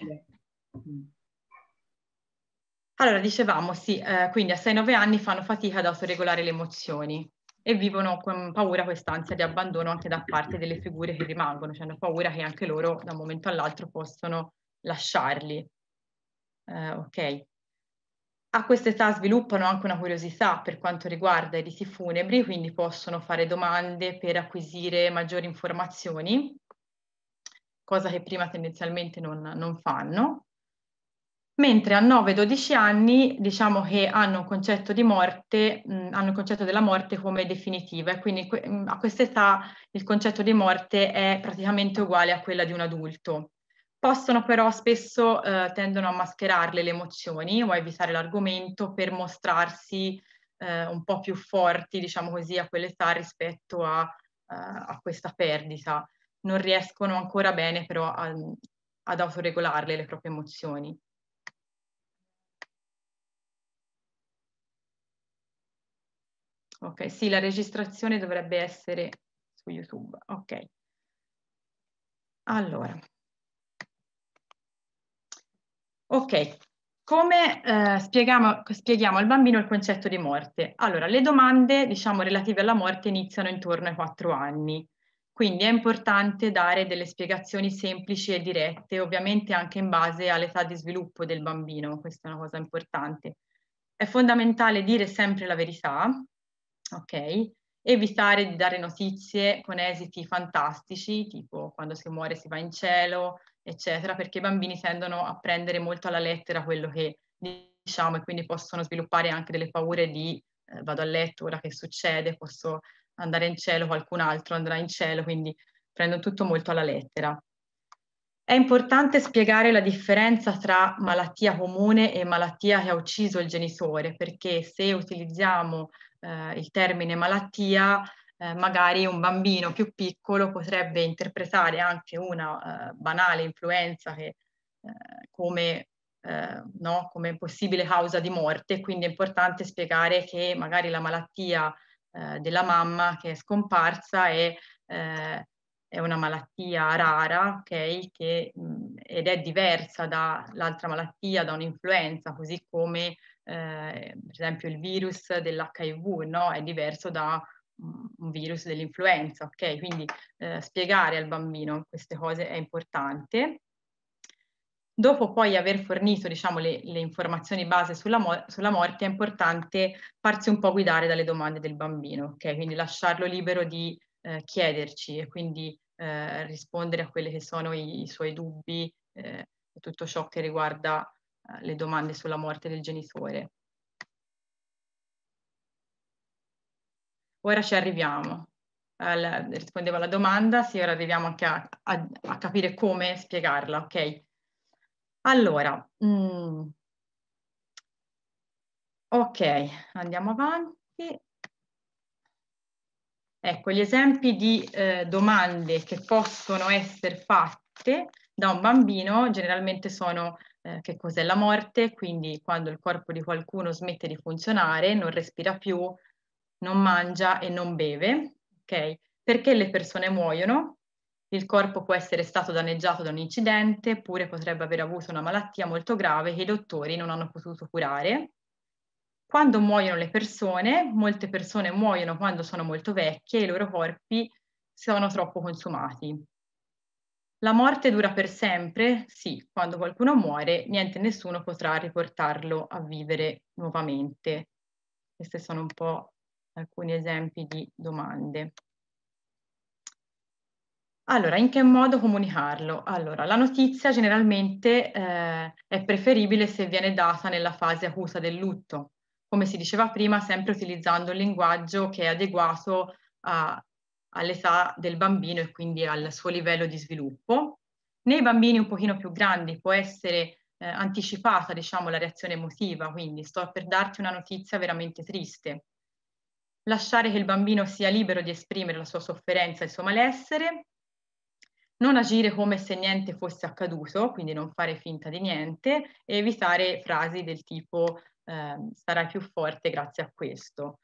Allora, dicevamo, sì, quindi a 6-9 anni fanno fatica ad autoregolare le emozioni e vivono con paura quest'ansia di abbandono anche da parte delle figure che rimangono, cioè hanno paura che anche loro da un momento all'altro possono lasciarli. Ok. A questa età sviluppano anche una curiosità per quanto riguarda i riti funebri, quindi possono fare domande per acquisire maggiori informazioni, cosa che prima tendenzialmente non fanno. Mentre a 9-12 anni diciamo che hanno un concetto di morte, hanno il concetto della morte come definitiva, e quindi a questa età il concetto di morte è praticamente uguale a quella di un adulto. Possono però spesso tendono a mascherarle le emozioni o a evitare l'argomento per mostrarsi un po' più forti, diciamo così, a quell'età rispetto a questa perdita. Non riescono ancora bene però ad autoregolarle le proprie emozioni. Ok, sì, la registrazione dovrebbe essere su YouTube. Ok. Allora. Ok, come spieghiamo al bambino il concetto di morte? Allora, le domande, diciamo, relative alla morte iniziano intorno ai 4 anni, quindi è importante dare delle spiegazioni semplici e dirette, ovviamente anche in base all'età di sviluppo del bambino, questa è una cosa importante. È fondamentale dire sempre la verità, ok? Evitare di dare notizie con esiti fantastici, tipo quando si muore si va in cielo, eccetera, perché i bambini tendono a prendere molto alla lettera quello che diciamo e quindi possono sviluppare anche delle paure di vado a letto, ora che succede, posso andare in cielo, qualcun altro andrà in cielo, quindi prendono tutto molto alla lettera. È importante spiegare la differenza tra malattia comune e malattia che ha ucciso il genitore, perché se utilizziamo il termine malattia, magari un bambino più piccolo potrebbe interpretare anche una banale influenza che, come possibile causa di morte, quindi è importante spiegare che magari la malattia della mamma che è scomparsa è una malattia rara, okay, ed è diversa dall'altra malattia, da un'influenza, così come per esempio il virus dell'HIV, no? È diverso da un virus dell'influenza, ok? Quindi spiegare al bambino queste cose è importante. Dopo poi aver fornito, diciamo, le informazioni base sulla morte, è importante farsi un po' guidare dalle domande del bambino, ok? Quindi lasciarlo libero di chiederci e quindi rispondere a quelli che sono i suoi dubbi e tutto ciò che riguarda le domande sulla morte del genitore. Ora ci arriviamo. Rispondevo alla domanda, sì, ora arriviamo anche a capire come spiegarla, ok? Allora, ok, andiamo avanti. Ecco, gli esempi di domande che possono essere fatte da un bambino generalmente sono che cos'è la morte, quindi quando il corpo di qualcuno smette di funzionare, non respira più, non mangia e non beve, ok? Perché le persone muoiono? Il corpo può essere stato danneggiato da un incidente, oppure potrebbe aver avuto una malattia molto grave che i dottori non hanno potuto curare. Quando muoiono le persone, molte persone muoiono quando sono molto vecchie e i loro corpi sono troppo consumati. La morte dura per sempre? Sì, quando qualcuno muore, niente e nessuno potrà riportarlo a vivere nuovamente. Questi sono un po' alcuni esempi di domande. Allora, in che modo comunicarlo? Allora, la notizia generalmente è preferibile se viene data nella fase acuta del lutto, come si diceva prima, sempre utilizzando un linguaggio che è adeguato all'età del bambino e quindi al suo livello di sviluppo. Nei bambini un pochino più grandi può essere anticipata, diciamo, la reazione emotiva, quindi sto per darti una notizia veramente triste. Lasciare che il bambino sia libero di esprimere la sua sofferenza e il suo malessere. Non agire come se niente fosse accaduto, quindi non fare finta di niente, e evitare frasi del tipo sarai più forte grazie a questo.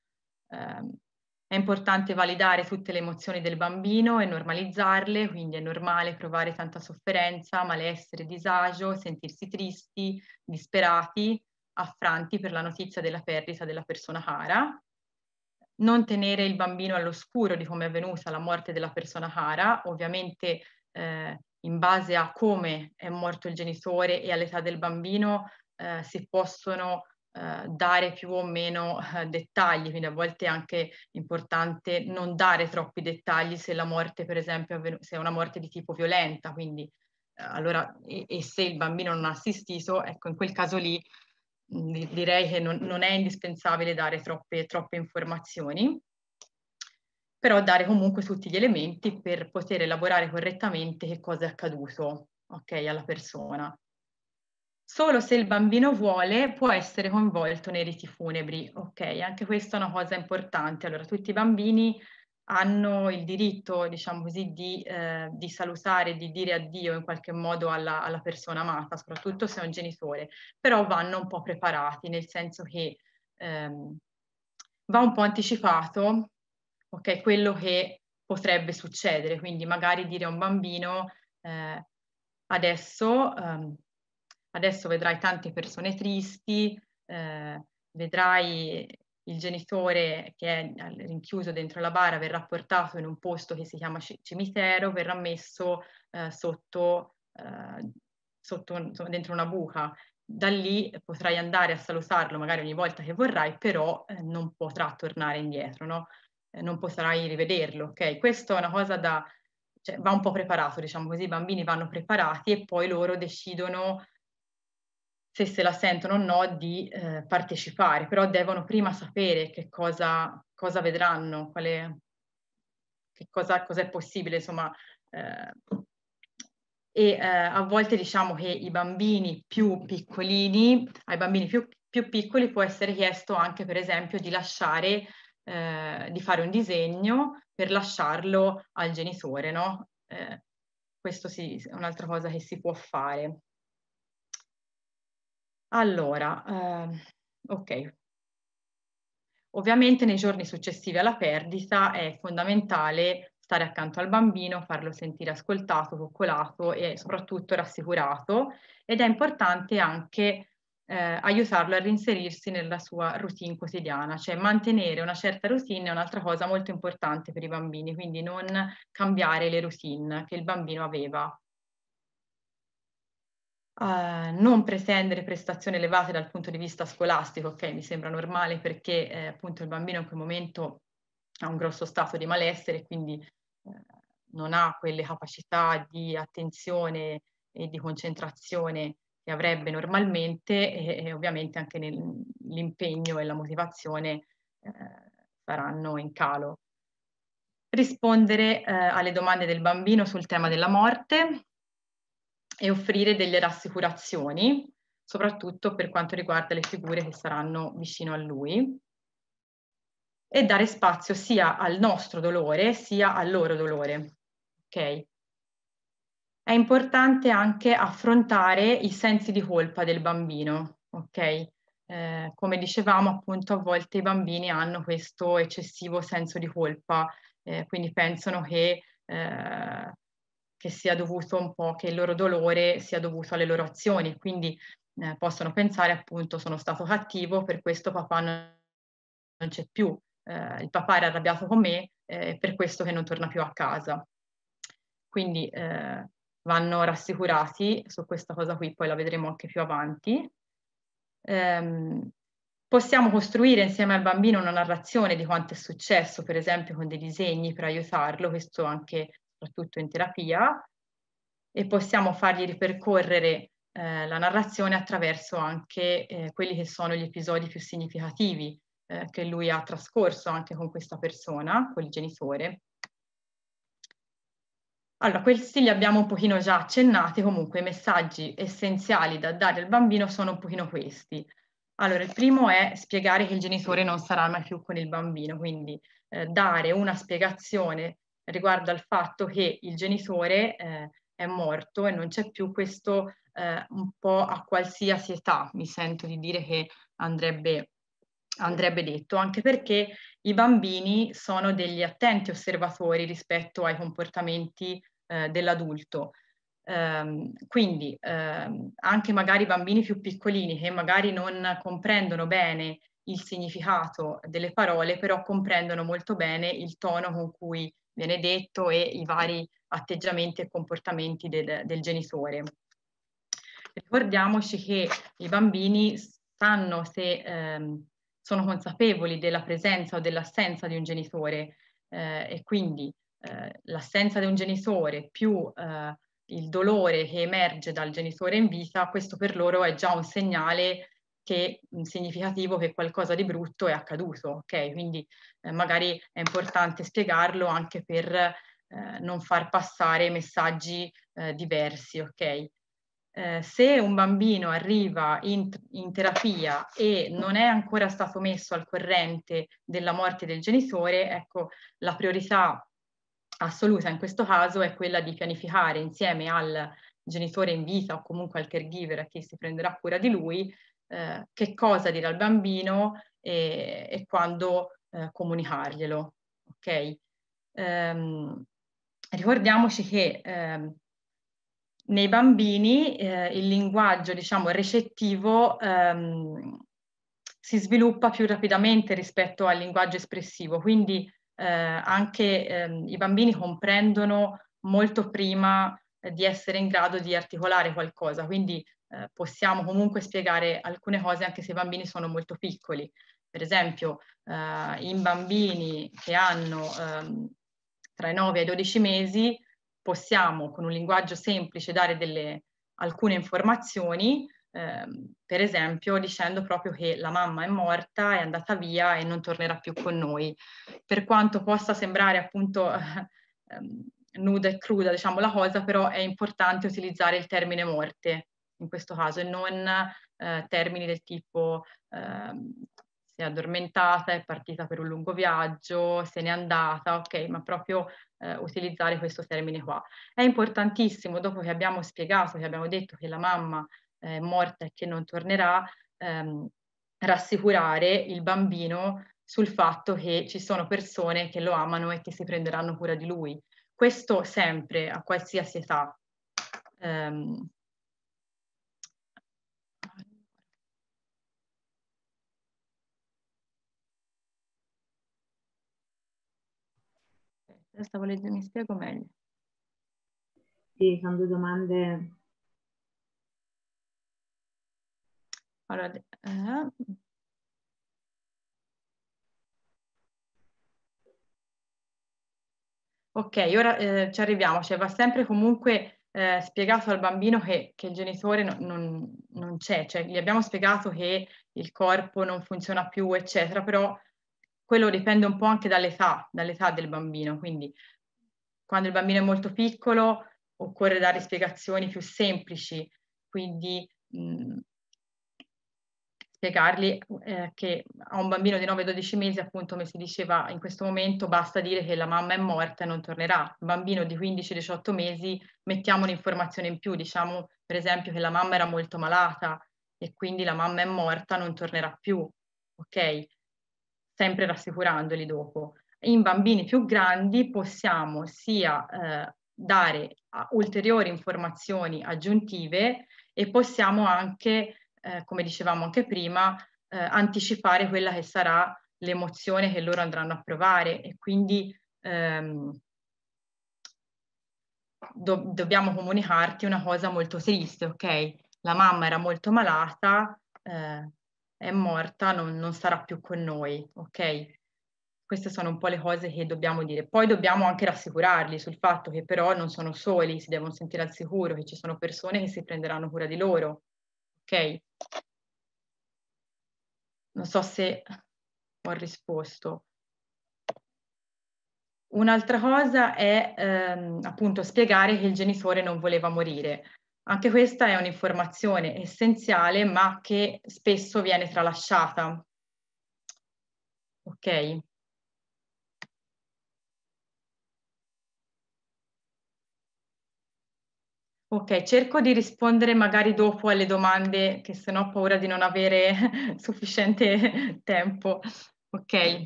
È importante validare tutte le emozioni del bambino e normalizzarle, quindi è normale provare tanta sofferenza, malessere, disagio, sentirsi tristi, disperati, affranti per la notizia della perdita della persona cara. Non tenere il bambino all'oscuro di come è avvenuta la morte della persona cara, ovviamente in base a come è morto il genitore e all'età del bambino si possono dare più o meno dettagli, quindi a volte è anche importante non dare troppi dettagli se la morte, per esempio, se è una morte di tipo violenta, quindi allora, e se il bambino non ha assistito, ecco, in quel caso lì direi che non è indispensabile dare troppe informazioni, però dare comunque tutti gli elementi per poter elaborare correttamente che cosa è accaduto, okay, alla persona. Solo se il bambino vuole può essere coinvolto nei riti funebri, ok? Anche questa è una cosa importante. Allora, tutti i bambini hanno il diritto, diciamo così, di salutare, di dire addio in qualche modo alla persona amata, soprattutto se è un genitore, però vanno un po' preparati, nel senso che va un po' anticipato, ok, quello che potrebbe succedere, quindi magari dire a un bambino adesso vedrai tante persone tristi, vedrai il genitore che è rinchiuso dentro la bara, verrà portato in un posto che si chiama cimitero, verrà messo dentro una buca. Da lì potrai andare a salutarlo magari ogni volta che vorrai, però non potrà tornare indietro, no? Non potrai rivederlo, ok? Questa è una cosa cioè, va un po' preparato, diciamo così, i bambini vanno preparati e poi loro decidono se la sentono o no di partecipare, però devono prima sapere che cosa vedranno, che cosa è possibile, insomma. A volte diciamo che ai bambini più piccoli può essere chiesto anche, per esempio, di lasciare, di fare un disegno per lasciarlo al genitore, no? Questo sì, è un'altra cosa che si può fare. Allora, ok, ovviamente nei giorni successivi alla perdita è fondamentale stare accanto al bambino, farlo sentire ascoltato, coccolato e soprattutto rassicurato, ed è importante anche aiutarlo a reinserirsi nella sua routine quotidiana, cioè mantenere una certa routine è un'altra cosa molto importante per i bambini, quindi non cambiare le routine che il bambino aveva. Non pretendere prestazioni elevate dal punto di vista scolastico, ok, mi sembra normale perché appunto il bambino in quel momento ha un grosso stato di malessere, quindi non ha quelle capacità di attenzione e di concentrazione che avrebbe normalmente, e ovviamente anche l'impegno e la motivazione saranno in calo. Rispondere alle domande del bambino sul tema della morte e offrire delle rassicurazioni, soprattutto per quanto riguarda le figure che saranno vicino a lui. e dare spazio sia al nostro dolore sia al loro dolore. Okay. È importante anche affrontare i sensi di colpa del bambino, ok? Come dicevamo, appunto, a volte i bambini hanno questo eccessivo senso di colpa, quindi pensano che sia dovuto un po', che il loro dolore sia dovuto alle loro azioni, quindi possono pensare, appunto, sono stato cattivo, per questo papà non c'è più, il papà era arrabbiato con me, per questo che non torna più a casa. Quindi vanno rassicurati su questa cosa qui, poi la vedremo anche più avanti. Possiamo costruire insieme al bambino una narrazione di quanto è successo, per esempio con dei disegni per aiutarlo, questo anche soprattutto in terapia, e possiamo fargli ripercorrere la narrazione attraverso anche quelli che sono gli episodi più significativi che lui ha trascorso anche con questa persona, con il genitore. Allora, questi li abbiamo un pochino già accennati, comunque i messaggi essenziali da dare al bambino sono un pochino questi. Allora, il primo è spiegare che il genitore non sarà mai più con il bambino, quindi dare una spiegazione riguardo al fatto che il genitore è morto e non c'è più, questo un po' a qualsiasi età, mi sento di dire che andrebbe detto, anche perché i bambini sono degli attenti osservatori rispetto ai comportamenti dell'adulto. Quindi anche magari bambini più piccolini che magari non comprendono bene il significato delle parole, però comprendono molto bene il tono con cui viene detto e i vari atteggiamenti e comportamenti del genitore. Ricordiamoci che i bambini sanno se sono consapevoli della presenza o dell'assenza di un genitore e quindi l'assenza di un genitore più il dolore che emerge dal genitore in vita, questo per loro è già un segnale significativo che qualcosa di brutto è accaduto, ok? Quindi magari è importante spiegarlo anche per non far passare messaggi diversi, ok? Se un bambino arriva in terapia e non è ancora stato messo al corrente della morte del genitore, ecco, la priorità assoluta in questo caso è quella di pianificare insieme al genitore in vita o comunque al caregiver che si prenderà cura di lui che cosa dire al bambino e quando comunicarglielo. Okay? Ricordiamoci che nei bambini il linguaggio, diciamo, recettivo si sviluppa più rapidamente rispetto al linguaggio espressivo, quindi anche i bambini comprendono molto prima di essere in grado di articolare qualcosa, quindi possiamo comunque spiegare alcune cose anche se i bambini sono molto piccoli. Per esempio in bambini che hanno tra i 9 e i 12 mesi possiamo con un linguaggio semplice dare alcune informazioni, per esempio dicendo proprio che la mamma è morta, è andata via e non tornerà più con noi. Per quanto possa sembrare appunto nuda e cruda, diciamo, la cosa, però è importante utilizzare il termine morte in questo caso e non termini del tipo si è addormentata, è partita per un lungo viaggio, se n'è andata, ok, ma proprio utilizzare questo termine qua. È importantissimo, dopo che abbiamo spiegato, che abbiamo detto che la mamma è morta e che non tornerà, rassicurare il bambino sul fatto che ci sono persone che lo amano e che si prenderanno cura di lui. Questo sempre, a qualsiasi età. Mi spiego meglio. Sì, sono due domande. Allora, ok, ora ci arriviamo, cioè va sempre comunque spiegato al bambino che il genitore non c'è, cioè gli abbiamo spiegato che il corpo non funziona più, eccetera, però quello dipende un po' anche dall'età del bambino, quindi quando il bambino è molto piccolo occorre dare spiegazioni più semplici, quindi spiegargli che a un bambino di 9-12 mesi, appunto, come si diceva in questo momento, basta dire che la mamma è morta e non tornerà. Un bambino di 15-18 mesi mettiamo un'informazione in più, diciamo per esempio che la mamma era molto malata e quindi la mamma è morta, non tornerà più, ok? Sempre rassicurandoli dopo. In bambini più grandi possiamo sia dare ulteriori informazioni aggiuntive e possiamo anche, come dicevamo anche prima, anticipare quella che sarà l'emozione che loro andranno a provare, e quindi dobbiamo comunicarti una cosa molto triste, ok? La mamma era molto malata, è morta, non sarà più con noi, ok? Queste sono un po' le cose che dobbiamo dire. Poi dobbiamo anche rassicurarli sul fatto che però non sono soli, si devono sentire al sicuro, che ci sono persone che si prenderanno cura di loro, ok? Non so se ho risposto. Un'altra cosa è appunto spiegare che il genitore non voleva morire. Anche questa è un'informazione essenziale, ma che spesso viene tralasciata. Ok. Ok, cerco di rispondere magari dopo alle domande, che sennò ho paura di non avere sufficiente tempo. Ok,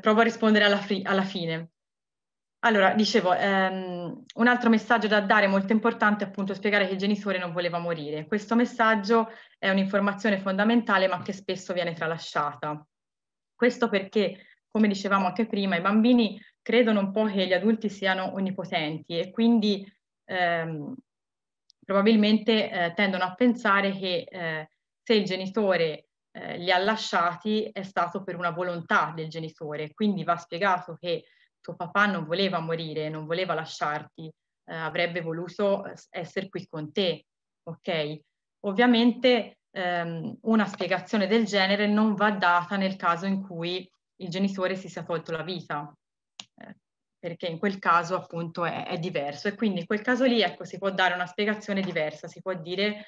provo a rispondere alla fine. Allora, dicevo, un altro messaggio da dare molto importante è appunto spiegare che il genitore non voleva morire. Questo messaggio è un'informazione fondamentale, ma che spesso viene tralasciata. Questo perché, come dicevamo anche prima, i bambini credono un po' che gli adulti siano onnipotenti e quindi probabilmente tendono a pensare che se il genitore li ha lasciati è stato per una volontà del genitore. Quindi va spiegato che tuo papà non voleva morire, non voleva lasciarti, avrebbe voluto essere qui con te, ok? Ovviamente una spiegazione del genere non va data nel caso in cui il genitore si sia tolto la vita, perché in quel caso appunto è diverso, e quindi in quel caso lì, ecco, si può dare una spiegazione diversa, si può dire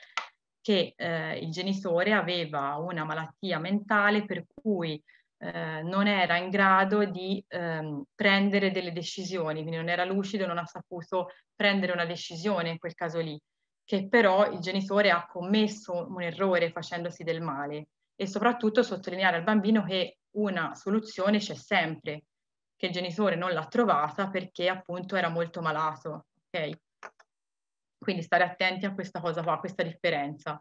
che il genitore aveva una malattia mentale per cui non era in grado di prendere delle decisioni, quindi non era lucido, non ha saputo prendere una decisione in quel caso lì, che però il genitore ha commesso un errore facendosi del male, e soprattutto sottolineare al bambino che una soluzione c'è sempre, che il genitore non l'ha trovata perché appunto era molto malato, ok? Quindi stare attenti a questa cosa qua, a questa differenza.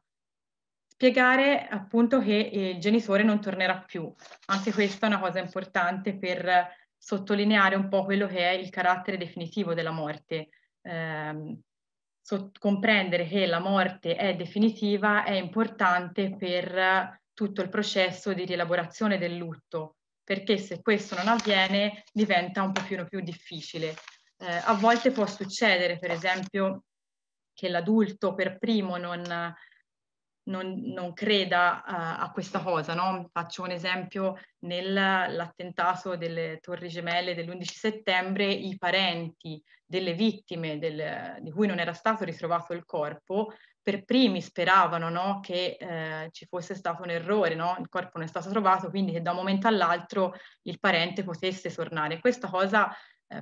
Spiegare appunto che il genitore non tornerà più. Anche questa è una cosa importante per sottolineare un po' quello che è il carattere definitivo della morte. Comprendere che la morte è definitiva è importante per tutto il processo di rielaborazione del lutto, perché se questo non avviene diventa un pochino più difficile. A volte può succedere, per esempio, che l'adulto per primo non creda a questa cosa, no? Faccio un esempio: nell'attentato delle Torri Gemelle dell'11 settembre i parenti delle vittime di cui non era stato ritrovato il corpo per primi speravano, no? Che ci fosse stato un errore, no? Il corpo non è stato trovato, quindi che da un momento all'altro il parente potesse tornare. Questa cosa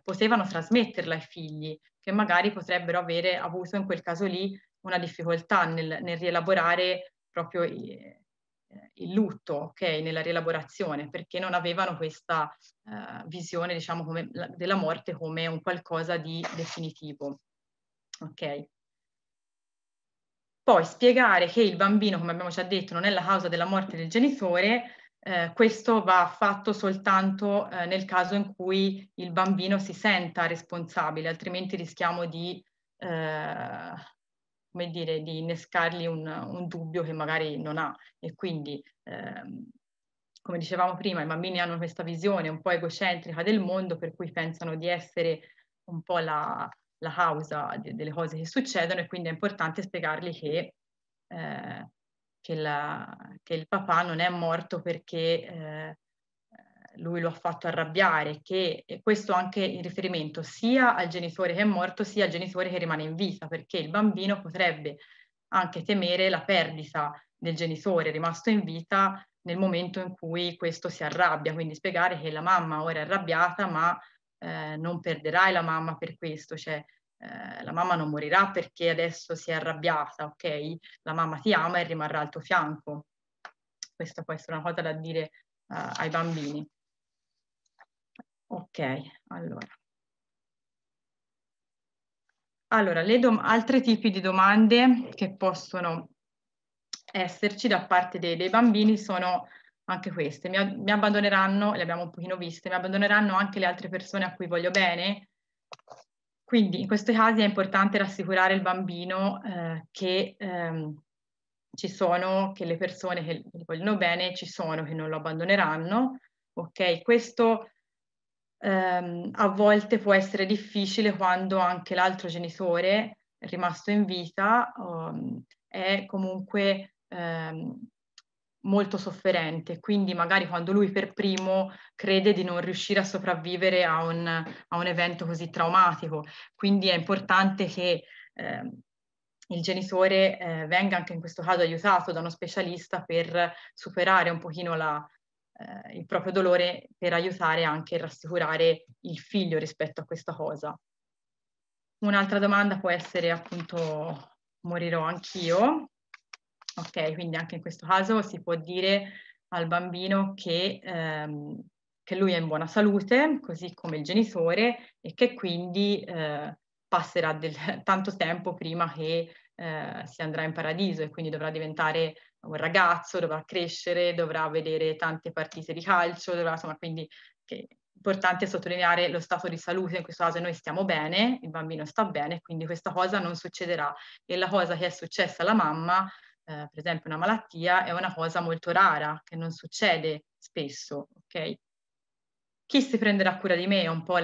potevano trasmetterla ai figli, che magari potrebbero avere avuto in quel caso lì una difficoltà nel rielaborare proprio il lutto, ok? Nella rielaborazione, perché non avevano questa visione, diciamo, della morte come un qualcosa di definitivo, ok? Poi spiegare che il bambino, come abbiamo già detto, non è la causa della morte del genitore. Questo va fatto soltanto nel caso in cui il bambino si senta responsabile, altrimenti rischiamo di come dire, di innescargli un dubbio che magari non ha, e quindi come dicevamo prima, i bambini hanno questa visione un po' egocentrica del mondo, per cui pensano di essere un po' la causa delle cose che succedono, e quindi è importante spiegargli che il papà non è morto perché lui lo ha fatto arrabbiare, e questo anche in riferimento sia al genitore che è morto sia al genitore che rimane in vita, perché il bambino potrebbe anche temere la perdita del genitore rimasto in vita nel momento in cui questo si arrabbia, quindi spiegare che la mamma ora è arrabbiata, ma non perderai la mamma per questo, cioè la mamma non morirà perché adesso si è arrabbiata, ok? La mamma ti ama e rimarrà al tuo fianco. Questa può essere una cosa da dire ai bambini. Ok, allora. Allora, altri tipi di domande che possono esserci da parte dei bambini sono anche queste. Mi abbandoneranno, le abbiamo un pochino viste, mi abbandoneranno anche le altre persone a cui voglio bene? Quindi in questi casi è importante rassicurare il bambino che le persone che gli vogliono bene ci sono, che non lo abbandoneranno. Ok, questo... a volte può essere difficile quando anche l'altro genitore rimasto in vita è comunque molto sofferente, quindi magari quando lui per primo crede di non riuscire a sopravvivere a un evento così traumatico, quindi è importante che il genitore venga anche in questo caso aiutato da uno specialista per superare un pochino il proprio dolore, per aiutare anche a rassicurare il figlio rispetto a questa cosa. Un'altra domanda può essere appunto morirò anch'io, ok? Quindi anche in questo caso si può dire al bambino che lui è in buona salute, così come il genitore, e che quindi passerà tanto tempo prima che si andrà in paradiso, e quindi dovrà diventare un ragazzo, dovrà crescere, dovrà vedere tante partite di calcio, insomma, quindi è importante sottolineare lo stato di salute. In questo caso noi stiamo bene, il bambino sta bene, quindi questa cosa non succederà, e la cosa che è successa alla mamma, per esempio una malattia, è una cosa molto rara, che non succede spesso, ok? Chi si prenderà cura di me è un po'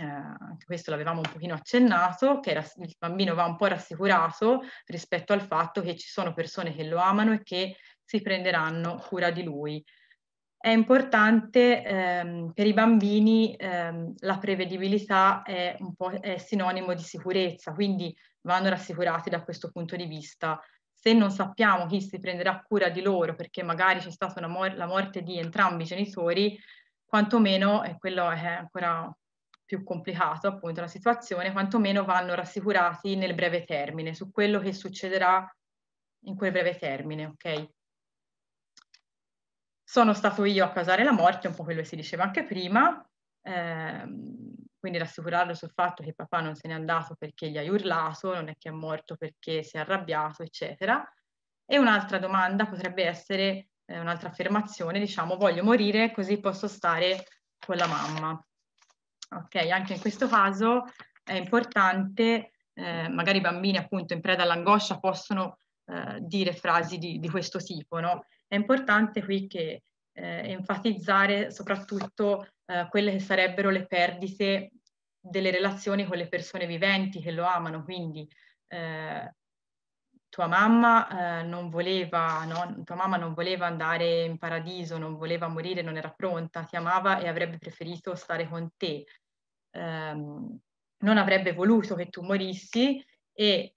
anche questo l'avevamo un pochino accennato, che il bambino va un po' rassicurato rispetto al fatto che ci sono persone che lo amano e che si prenderanno cura di lui. È importante per i bambini, la prevedibilità è sinonimo di sicurezza, quindi vanno rassicurati da questo punto di vista. Se non sappiamo chi si prenderà cura di loro, perché magari c'è stata la morte di entrambi i genitori, quantomeno, e quello è ancora più complicato appunto la situazione, quantomeno vanno rassicurati nel breve termine, su quello che succederà in quel breve termine, ok? Sono stato io a causare la morte, un po' quello che si diceva anche prima, quindi rassicurarlo sul fatto che papà non se n'è andato perché gli hai urlato, non è che è morto perché si è arrabbiato, eccetera. E un'altra domanda potrebbe essere, un'altra affermazione, diciamo, voglio morire così posso stare con la mamma. Ok, anche in questo caso è importante, magari i bambini appunto in preda all'angoscia possono dire frasi di questo tipo, no? È importante qui che enfatizzare soprattutto quelle che sarebbero le perdite delle relazioni con le persone viventi che lo amano, quindi tua mamma non voleva, no? Tua mamma non voleva andare in paradiso, non voleva morire, non era pronta, ti amava e avrebbe preferito stare con te, non avrebbe voluto che tu morissi, e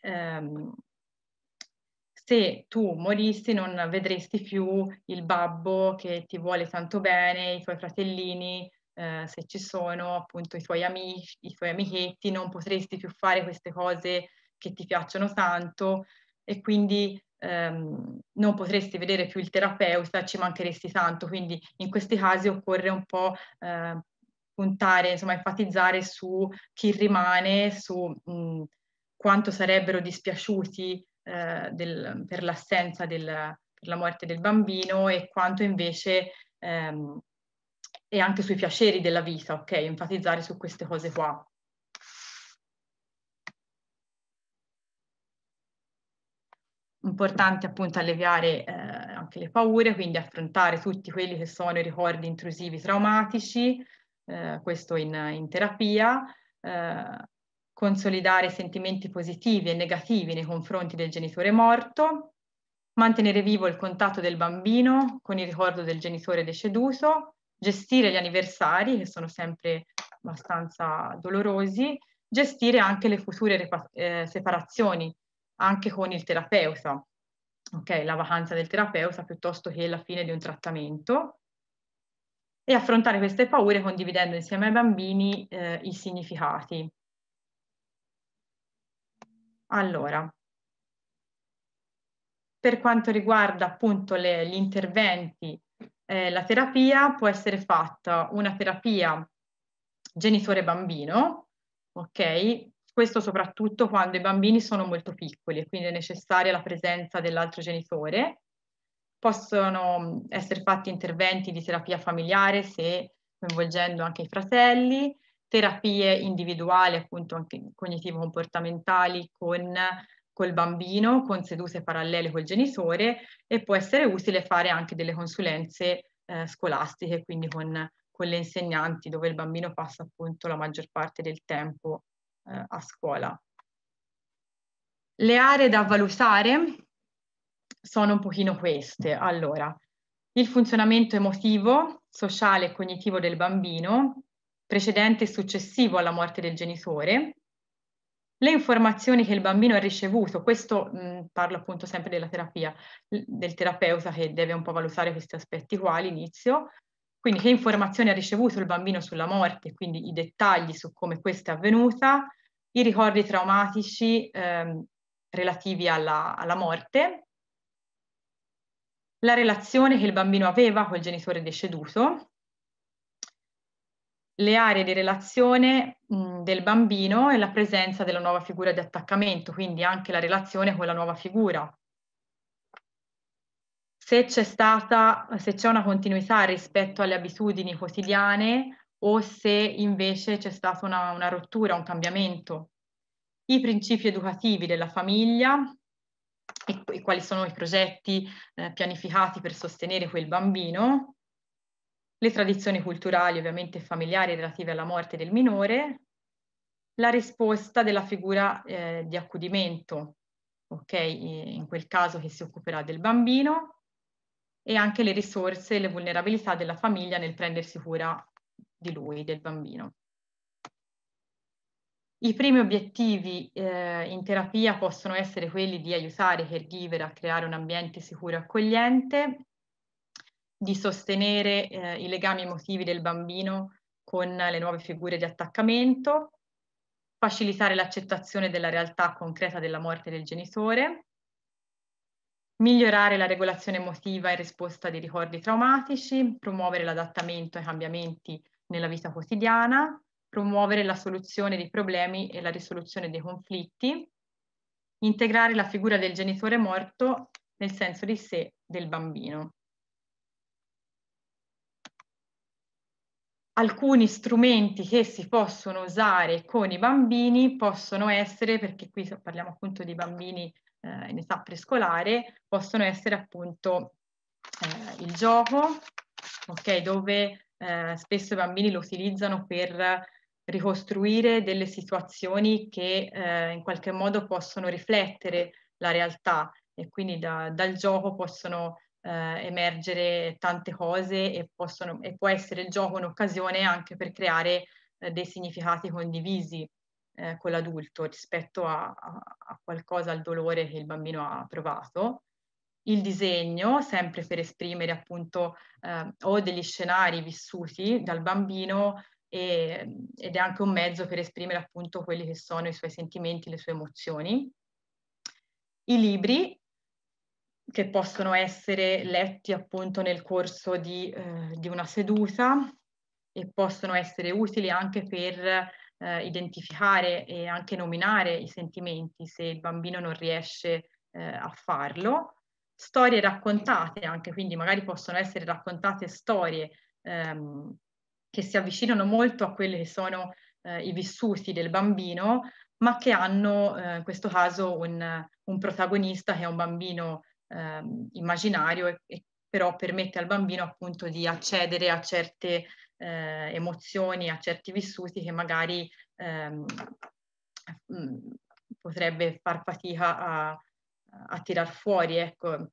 se tu morissi non vedresti più il babbo che ti vuole tanto bene, i tuoi fratellini, se ci sono appunto i tuoi amici, i tuoi amichetti, non potresti più fare queste cose che ti piacciono tanto, e quindi non potresti vedere più il terapeuta, ci mancheresti tanto. Quindi in questi casi occorre un po' puntare, insomma enfatizzare su chi rimane, su quanto sarebbero dispiaciuti per l'assenza, per la morte del bambino, e quanto invece, e anche sui piaceri della vita, ok? Enfatizzare su queste cose qua. Importante appunto alleviare anche le paure, quindi affrontare tutti quelli che sono i ricordi intrusivi traumatici, questo in terapia, consolidare sentimenti positivi e negativi nei confronti del genitore morto, mantenere vivo il contatto del bambino con il ricordo del genitore deceduto, gestire gli anniversari, che sono sempre abbastanza dolorosi, gestire anche le future separazioni, anche con il terapeuta, okay, la vacanza del terapeuta piuttosto che la fine di un trattamento, e affrontare queste paure condividendo insieme ai bambini i significati. Allora, per quanto riguarda appunto gli interventi, la terapia può essere fatta una terapia genitore-bambino, ok? Questo soprattutto quando i bambini sono molto piccoli e quindi è necessaria la presenza dell'altro genitore. Possono essere fatti interventi di terapia familiare, se coinvolgendo anche i fratelli, terapie individuali, appunto anche cognitivo-comportamentali col bambino, con sedute parallele col genitore, e può essere utile fare anche delle consulenze scolastiche, quindi con le insegnanti, dove il bambino passa appunto la maggior parte del tempo a scuola. Le aree da valutare sono un pochino queste. Allora, il funzionamento emotivo, sociale e cognitivo del bambino, precedente e successivo alla morte del genitore, le informazioni che il bambino ha ricevuto, questo parlo appunto sempre della terapia, del terapeuta che deve un po' valutare questi aspetti qua all'inizio, quindi che informazioni ha ricevuto il bambino sulla morte, quindi i dettagli su come questa è avvenuta, i ricordi traumatici relativi alla morte, la relazione che il bambino aveva col genitore deceduto, le aree di relazione del bambino e la presenza della nuova figura di attaccamento, quindi anche la relazione con la nuova figura. Se c'è una continuità rispetto alle abitudini quotidiane o se invece c'è stata una rottura, un cambiamento. I principi educativi della famiglia e quali sono i progetti pianificati per sostenere quel bambino. Le tradizioni culturali, ovviamente familiari, relative alla morte del minore. La risposta della figura di accudimento, ok, in quel caso che si occuperà del bambino. E anche le risorse e le vulnerabilità della famiglia nel prendersi cura di lui, del bambino. I primi obiettivi in terapia possono essere quelli di aiutare i caregiver a creare un ambiente sicuro e accogliente, di sostenere i legami emotivi del bambino con le nuove figure di attaccamento, facilitare l'accettazione della realtà concreta della morte del genitore, migliorare la regolazione emotiva in risposta ai ricordi traumatici, promuovere l'adattamento ai cambiamenti nella vita quotidiana, promuovere la soluzione dei problemi e la risoluzione dei conflitti, integrare la figura del genitore morto nel senso di sé del bambino. Alcuni strumenti che si possono usare con i bambini possono essere, perché qui parliamo appunto di bambini in età prescolare, possono essere appunto il gioco, ok, dove spesso i bambini lo utilizzano per ricostruire delle situazioni che in qualche modo possono riflettere la realtà, e quindi dal gioco possono emergere tante cose e può essere il gioco un'occasione anche per creare dei significati condivisi con l'adulto rispetto a qualcosa, al dolore che il bambino ha provato. Il disegno, sempre per esprimere appunto o degli scenari vissuti dal bambino ed è anche un mezzo per esprimere appunto quelli che sono i suoi sentimenti, le sue emozioni. I libri, che possono essere letti appunto nel corso di una seduta e possono essere utili anche per identificare e anche nominare i sentimenti se il bambino non riesce a farlo. Storie raccontate anche, quindi magari possono essere raccontate storie che si avvicinano molto a quelli che sono i vissuti del bambino, ma che hanno in questo caso un protagonista che è un bambino immaginario e però permette al bambino appunto di accedere a certe emozioni, a certi vissuti che magari potrebbe far fatica a tirar fuori, ecco,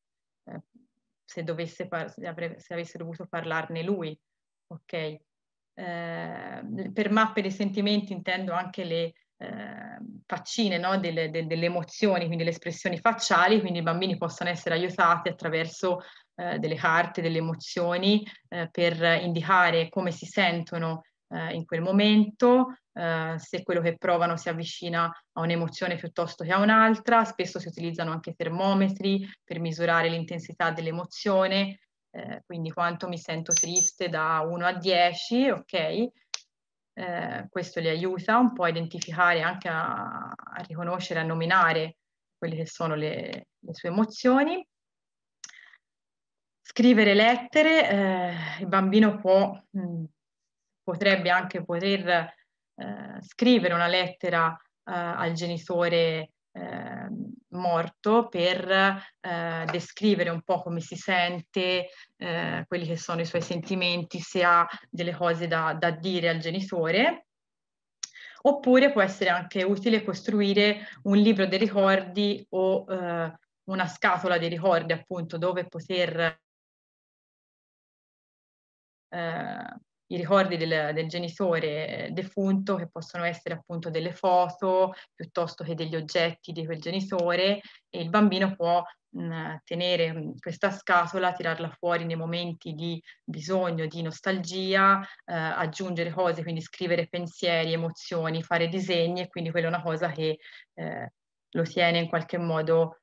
se avesse dovuto parlarne lui, ok? Per mappe dei sentimenti intendo anche faccine, no? delle emozioni, quindi le espressioni facciali, quindi i bambini possono essere aiutati attraverso delle carte, delle emozioni per indicare come si sentono in quel momento, se quello che provano si avvicina a un'emozione piuttosto che a un'altra. Spesso si utilizzano anche termometri per misurare l'intensità dell'emozione, quindi quanto mi sento triste da 1 a 10, ok? Questo li aiuta un po' a identificare, anche a riconoscere, a nominare quelle che sono le sue emozioni. Scrivere lettere, il bambino potrebbe anche poter scrivere una lettera al genitore morto per descrivere un po' come si sente, quelli che sono i suoi sentimenti, se ha delle cose da dire al genitore. Oppure può essere anche utile costruire un libro dei ricordi o una scatola dei ricordi, appunto, dove poter i ricordi del genitore defunto, che possono essere appunto delle foto piuttosto che degli oggetti di quel genitore, e il bambino può tenere questa scatola, tirarla fuori nei momenti di bisogno, di nostalgia, aggiungere cose, quindi scrivere pensieri, emozioni, fare disegni, e quindi quella è una cosa che lo tiene in qualche modo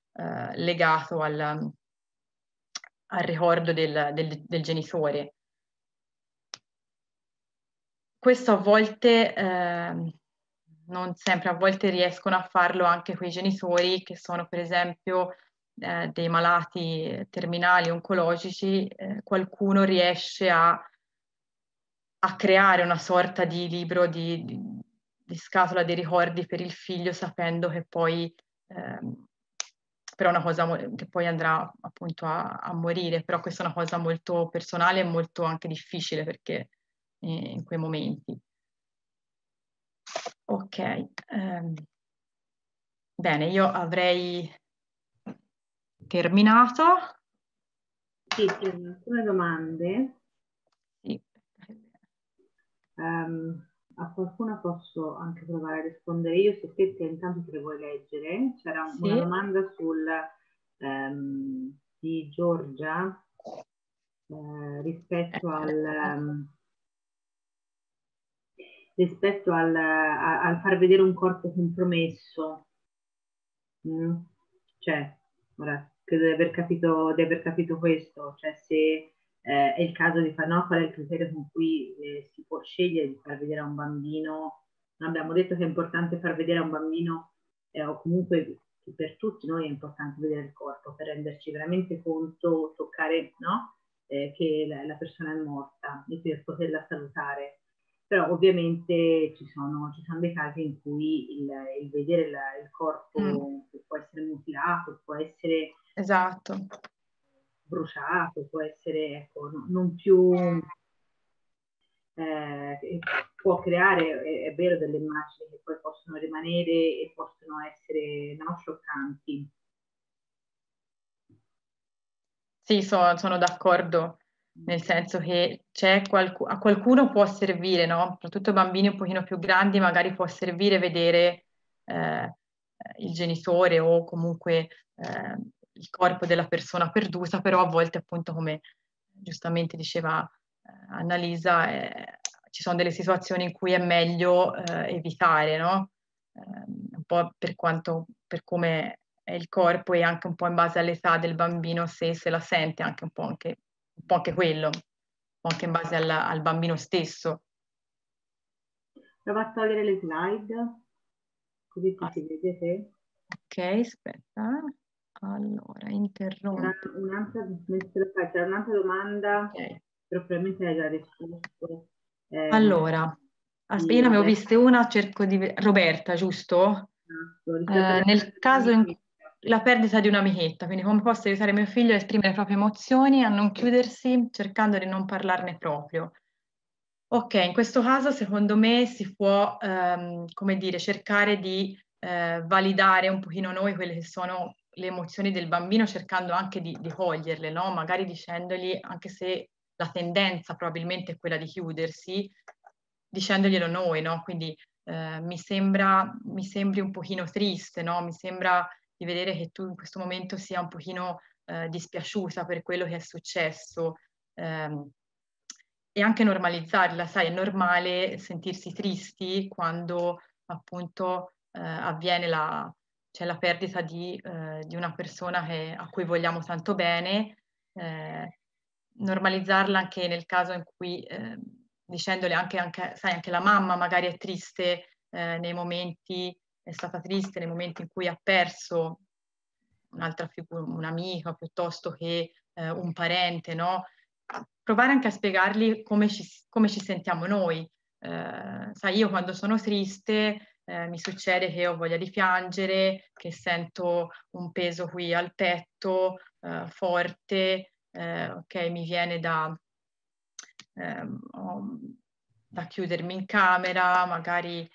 legato al ricordo del genitore. Questo a volte, non sempre, a volte riescono a farlo anche quei genitori che sono per esempio dei malati terminali oncologici. Qualcuno riesce a creare una sorta di libro, di scatola dei ricordi per il figlio, sapendo che poi, però è una cosa che poi andrà appunto a morire, però questa è una cosa molto personale e molto anche difficile, perché in quei momenti. Ok, bene, io avrei terminato. Sì, ci sono alcune domande. Sì. A qualcuna posso anche provare a rispondere io, se te intanto te le vuoi leggere. C'era sì, una domanda di Giorgia rispetto al far vedere un corpo compromesso, cioè, ora credo di aver capito questo, cioè se è il caso di fare, no, qual è il criterio con cui si può scegliere di far vedere a un bambino. Abbiamo detto che è importante far vedere a un bambino, o comunque per tutti noi è importante vedere il corpo per renderci veramente conto, toccare, no? Che la persona è morta e per poterla salutare. Però ovviamente ci sono dei casi in cui il vedere il corpo può essere mutilato, può essere, esatto, bruciato, può essere, ecco, non più, può creare, è vero, delle immagini che poi possono rimanere e possono essere, no, scioccanti. Sì, sono d'accordo. Nel senso che a qualcuno può servire, no? Soprattutto bambini un pochino più grandi, magari può servire vedere il genitore o comunque il corpo della persona perduta, però a volte, appunto, come giustamente diceva Annalisa, ci sono delle situazioni in cui è meglio evitare, no? Un po' per come è il corpo, e anche un po' in base all'età del bambino, se la sente anche un po', anche quello, anche in base al bambino stesso. Prova a togliere le slide, così ti vedete. Ok, aspetta. Allora, interrompo. C'era un'altra domanda, okay, però probabilmente hai già risposto. Allora, io ne avevo viste una, cerco di... Roberta, giusto? Nel caso in cui... La perdita di un'amichetta, quindi come posso aiutare mio figlio a esprimere le proprie emozioni, a non chiudersi cercando di non parlarne proprio. Ok, in questo caso secondo me si può, come dire, cercare di validare un pochino noi quelle che sono le emozioni del bambino, cercando anche di coglierle, no? Magari dicendogli, anche se la tendenza probabilmente è quella di chiudersi, dicendoglielo noi, no? Quindi mi sembri un pochino triste, no? Mi sembra di vedere che tu in questo momento sia un pochino dispiaciuta per quello che è successo, e anche normalizzarla, sai, è normale sentirsi tristi quando appunto avviene la perdita di una persona a cui vogliamo tanto bene, normalizzarla anche nel caso in cui, dicendole anche la mamma magari è triste nei momenti, è stata triste nei momenti in cui ha perso un'altra figura, un'amica piuttosto che un parente, no? Provare anche a spiegargli come ci sentiamo noi. Sai, io quando sono triste mi succede che ho voglia di piangere, che sento un peso qui al petto forte, ok, mi viene da chiudermi in camera, magari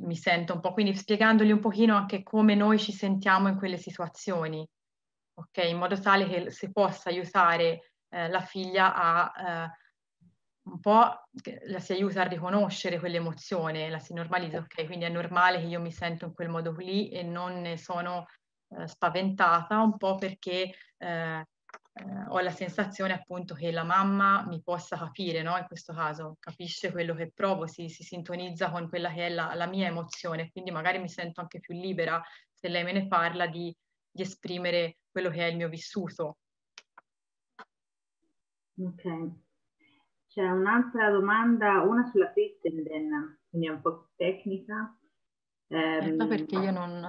mi sento un po', quindi spiegandogli un pochino anche come noi ci sentiamo in quelle situazioni, ok? In modo tale che si possa aiutare la figlia un po', la si aiuta a riconoscere quell'emozione, la si normalizza, ok? Quindi è normale che io mi sento in quel modo lì e non ne sono spaventata, un po' perché ho la sensazione appunto che la mamma mi possa capire, no? In questo caso capisce quello che provo, si sintonizza con quella che è la mia emozione, quindi magari mi sento anche più libera se lei me ne parla di esprimere quello che è il mio vissuto. Ok, c'è un'altra domanda, una sulla Christenden, quindi è un po' tecnica. Perché io non...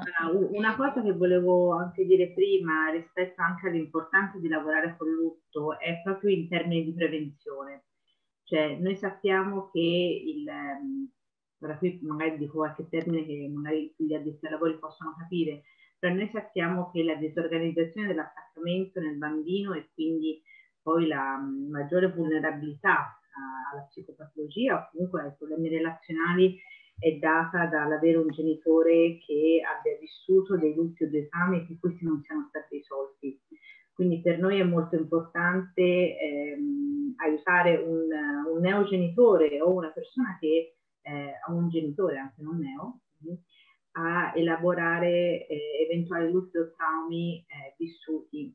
Una cosa che volevo anche dire prima rispetto anche all'importanza di lavorare col lutto è proprio in termini di prevenzione, cioè noi sappiamo che ora qui magari dico qualche termine che magari gli addetti ai lavori possono capire, però noi sappiamo che la disorganizzazione dell'attaccamento nel bambino e quindi poi la maggiore vulnerabilità alla psicopatologia o comunque ai problemi relazionali è data dall'avere un genitore che abbia vissuto dei lutti o dei traumi e che questi non siano stati risolti. Quindi per noi è molto importante aiutare un neogenitore o una persona che ha un genitore, anche non neo, a elaborare eventuali lutti o traumi vissuti,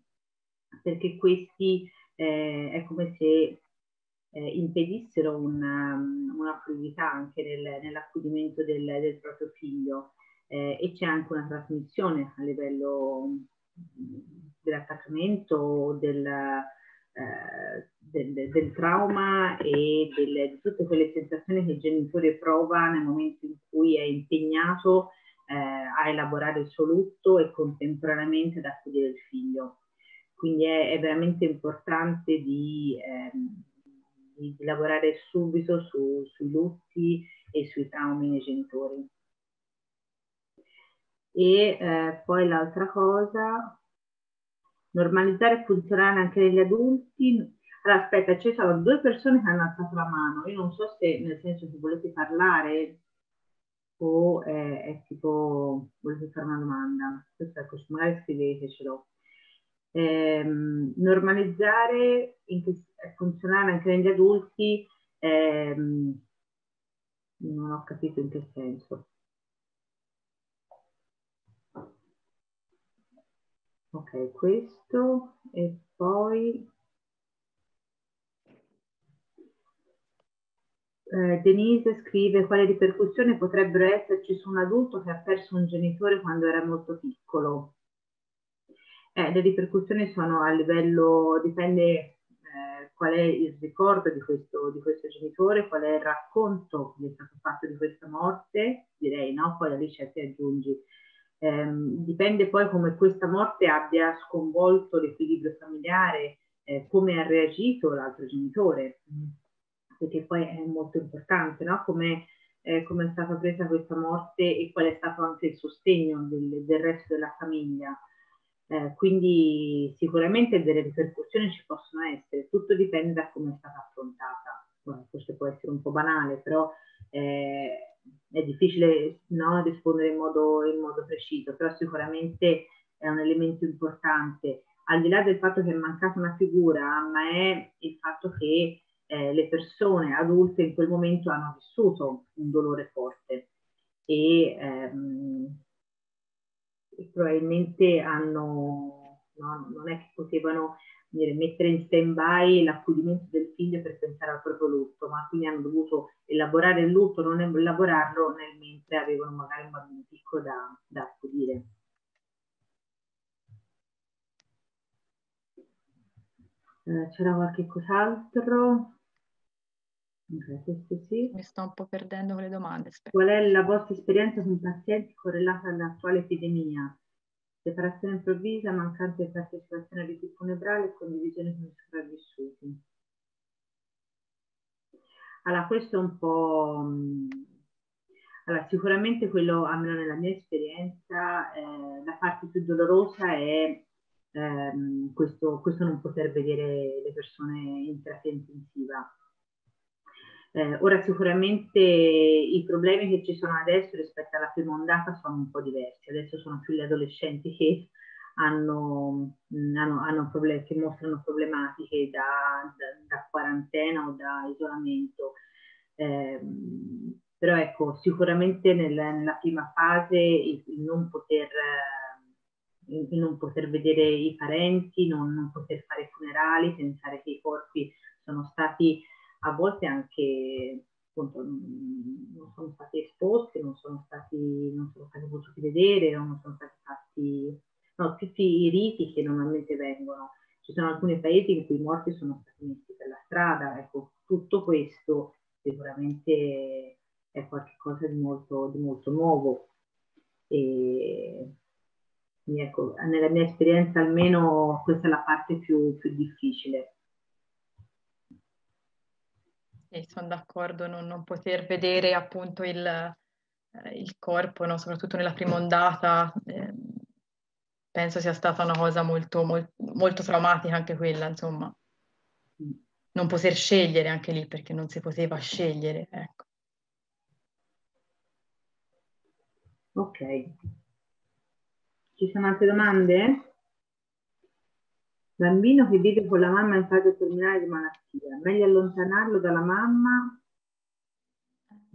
perché questi è come se impedissero una fluidità anche nell'accudimento del proprio figlio, e c'è anche una trasmissione a livello dell'attaccamento, del trauma e di tutte quelle sensazioni che il genitore prova nel momento in cui è impegnato a elaborare il suo lutto e contemporaneamente ad accudire il figlio. Quindi è veramente importante di lavorare subito sui lutti e sui traumi nei genitori. E poi l'altra cosa, normalizzare e funzionare anche negli adulti. Allora, aspetta, ci sono due persone che hanno alzato la mano, io non so se nel senso che volete parlare o è tipo volete fare una domanda, ecco, magari scrivetecelo. Normalizzare e funzionare anche negli adulti, non ho capito in che senso. Ok, questo e poi Denise scrive quali ripercussioni potrebbero esserci su un adulto che ha perso un genitore quando era molto piccolo. Le ripercussioni sono a livello, dipende qual è il ricordo di questo genitore, qual è il racconto che è stato fatto di questa morte, direi, no? Poi da lì c'è che aggiungi. Dipende poi come questa morte abbia sconvolto l'equilibrio familiare, come ha reagito l'altro genitore, perché poi è molto importante, no? Come è stata presa questa morte e qual è stato anche il sostegno del resto della famiglia. Quindi sicuramente delle ripercussioni ci possono essere, tutto dipende da come è stata affrontata. Bueno, questo può essere un po' banale, però è difficile, no, rispondere in modo preciso, però sicuramente è un elemento importante, al di là del fatto che è mancata una figura, ma è il fatto che le persone adulte in quel momento hanno vissuto un dolore forte e probabilmente hanno, no, non è che potevano mettere in stand-by l'accudimento del figlio per pensare al proprio lutto, ma quindi hanno dovuto elaborare il lutto, non elaborarlo nel mentre avevano magari un bambino piccolo da accudire. C'era qualche cos'altro? Sì. Mi sto un po' perdendo con le domande. Aspetta. Qual è la vostra esperienza con pazienti correlata all'attuale epidemia? Separazione improvvisa, mancanza di partecipazione di tipo nebrale e condivisione con i sopravvissuti. Allora, questo è un po'... Allora, sicuramente quello, almeno nella mia esperienza, la parte più dolorosa è questo non poter vedere le persone in terapia intensiva. Ora sicuramente i problemi che ci sono adesso rispetto alla prima ondata sono un po' diversi, adesso sono più gli adolescenti che hanno problemi, che mostrano problematiche da quarantena o da isolamento, però ecco, sicuramente nella prima fase il non poter vedere i parenti, non poter fare funerali, pensare che i corpi sono stati a volte anche, appunto, non sono stati esposti, non sono stati potuti vedere, non sono stati fatti, no, tutti i riti che normalmente vengono. Ci sono alcuni paesi in cui i morti sono stati messi per la strada, ecco, tutto questo sicuramente è qualcosa di molto nuovo. E ecco, nella mia esperienza almeno questa è la parte più difficile. Sono d'accordo, non poter vedere appunto il corpo, no? Soprattutto nella prima ondata, penso sia stata una cosa molto traumatica anche quella, insomma. Non poter scegliere anche lì, perché non si poteva scegliere, ecco. Ok. Ci sono altre domande? Bambino che vive con la mamma in fase terminale di malattia, meglio allontanarlo dalla mamma?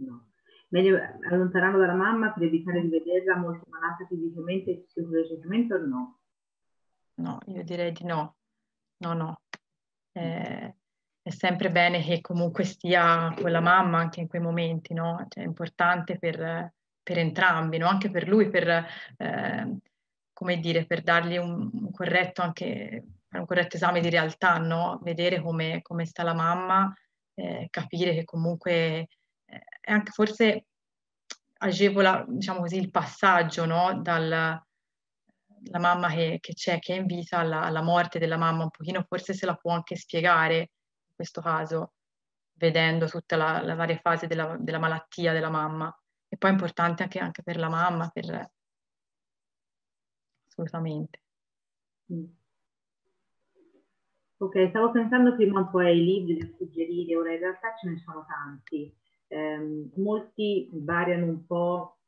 No. Meglio allontanarlo dalla mamma per evitare di vederla molto malata fisicamente e psicologicamente o no? No, io direi di no. No, no. È sempre bene che comunque stia con la mamma anche in quei momenti, no? Cioè, è importante per entrambi, no? Anche per lui, per... come dire, per dargli un corretto esame di realtà, no? Vedere come sta la mamma, capire che comunque è anche forse agevola, diciamo così, il passaggio, no? Dalla mamma che è in vita alla morte della mamma, un pochino forse se la può anche spiegare in questo caso, vedendo tutta la varia fase della malattia della mamma. E poi è importante anche per la mamma, assolutamente. Ok, stavo pensando prima un po' ai libri da suggerire, ora in realtà ce ne sono tanti, molti variano un po'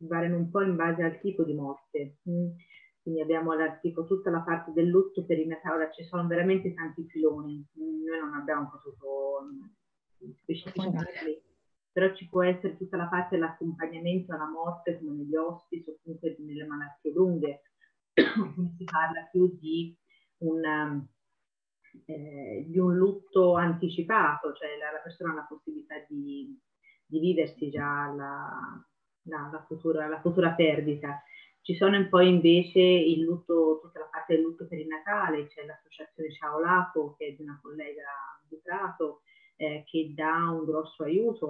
in base al tipo di morte, quindi abbiamo tipo tutta la parte del lutto perinatale, ora ci sono veramente tanti filoni, noi non abbiamo potuto specificare. Però ci può essere tutta la parte dell'accompagnamento alla morte, come negli hospice o comunque nelle malattie lunghe, quindi si parla più di un lutto anticipato, cioè la persona ha la possibilità di viversi già la futura perdita. Ci sono un po' invece il lutto, tutta la parte del lutto per il Natale, c'è l'associazione Ciao Lapo, che è di una collega di Prato, che dà un grosso aiuto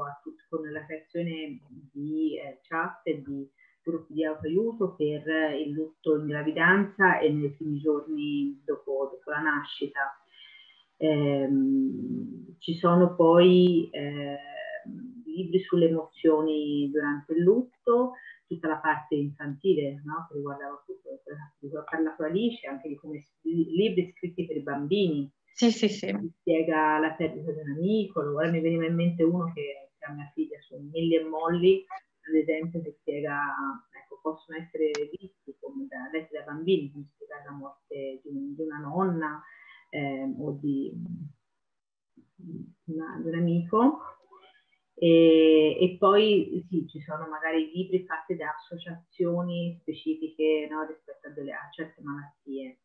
con la creazione di chat e di gruppi di autoaiuto per il lutto in gravidanza e nei primi giorni dopo la nascita. Ci sono poi libri sulle emozioni durante il lutto, tutta la parte infantile, no? Che riguardava tutto, ha parlato Alice, anche di come libri scritti per i bambini. Sì. Mi spiega la perdita di un amico, allora mi veniva in mente uno che è mia figlia, su Emilie e Molly, ad esempio, che spiega, ecco, possono essere visti come letti da bambini, come spiegare la morte di una nonna o di di un amico, e poi sì, ci sono magari libri fatti da associazioni specifiche, no, rispetto a certe malattie.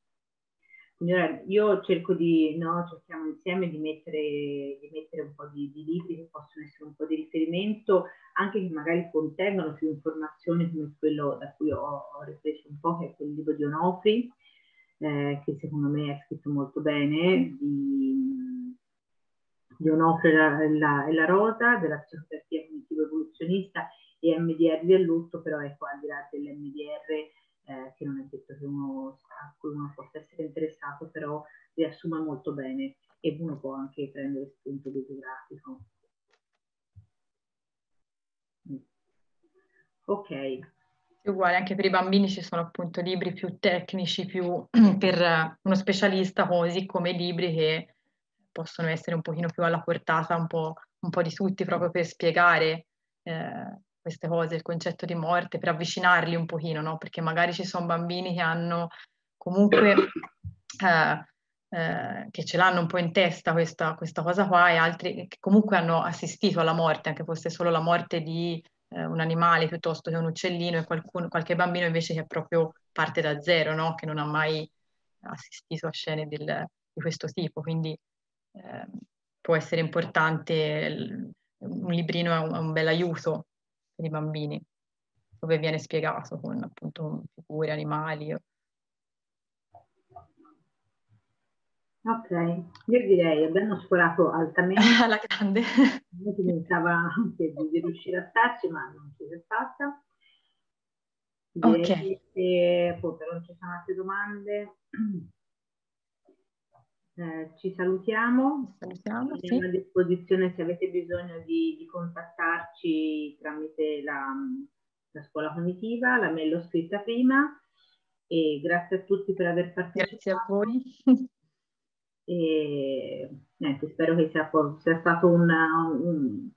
Quindi ora io cerco di, no, cerchiamo insieme di mettere un po' di libri che possono essere un po' di riferimento, anche che magari contengono più informazioni, come quello da cui ho ripreso un po', che è quel libro di Onofri, che secondo me è scritto molto bene, di Onofri e la Rota, della psicoterapia cognitivo-evoluzionista, e EMDR del lutto, però ecco, al di là dell'EMDR, che non è detto che uno possa essere interessato, però riassume molto bene e uno può anche prendere spunto bibliografico. Ok. Uguale, anche per i bambini ci sono appunto libri più tecnici, più per uno specialista, così come libri che possono essere un pochino più alla portata, un po' di tutti, proprio per spiegare queste cose, il concetto di morte, per avvicinarli un pochino, no? Perché magari ci sono bambini che hanno comunque, che ce l'hanno un po' in testa questa cosa qua, e altri che comunque hanno assistito alla morte, anche fosse solo la morte di un animale piuttosto che un uccellino, e qualche bambino invece che è proprio parte da zero, no? Che non ha mai assistito a scene di questo tipo, quindi può essere importante, un librino è un bel aiuto per i bambini, dove viene spiegato con appunto figure, animali. Ok, io direi abbiamo sforato altamente. Alla grande. Io pensavo anche di riuscire a starci, ma non ci è fatta. Direi, ok. Se poi però non ci sono altre domande. Ci salutiamo, siamo a disposizione se avete bisogno di contattarci tramite la scuola cognitiva, la mail l'ho scritta prima, e grazie a tutti per aver partecipato. Grazie a voi. E, spero che sia stato un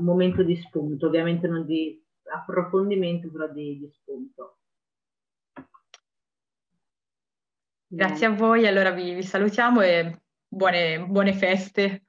momento di spunto, ovviamente non di approfondimento, però di spunto. Grazie a voi, allora vi salutiamo e buone feste.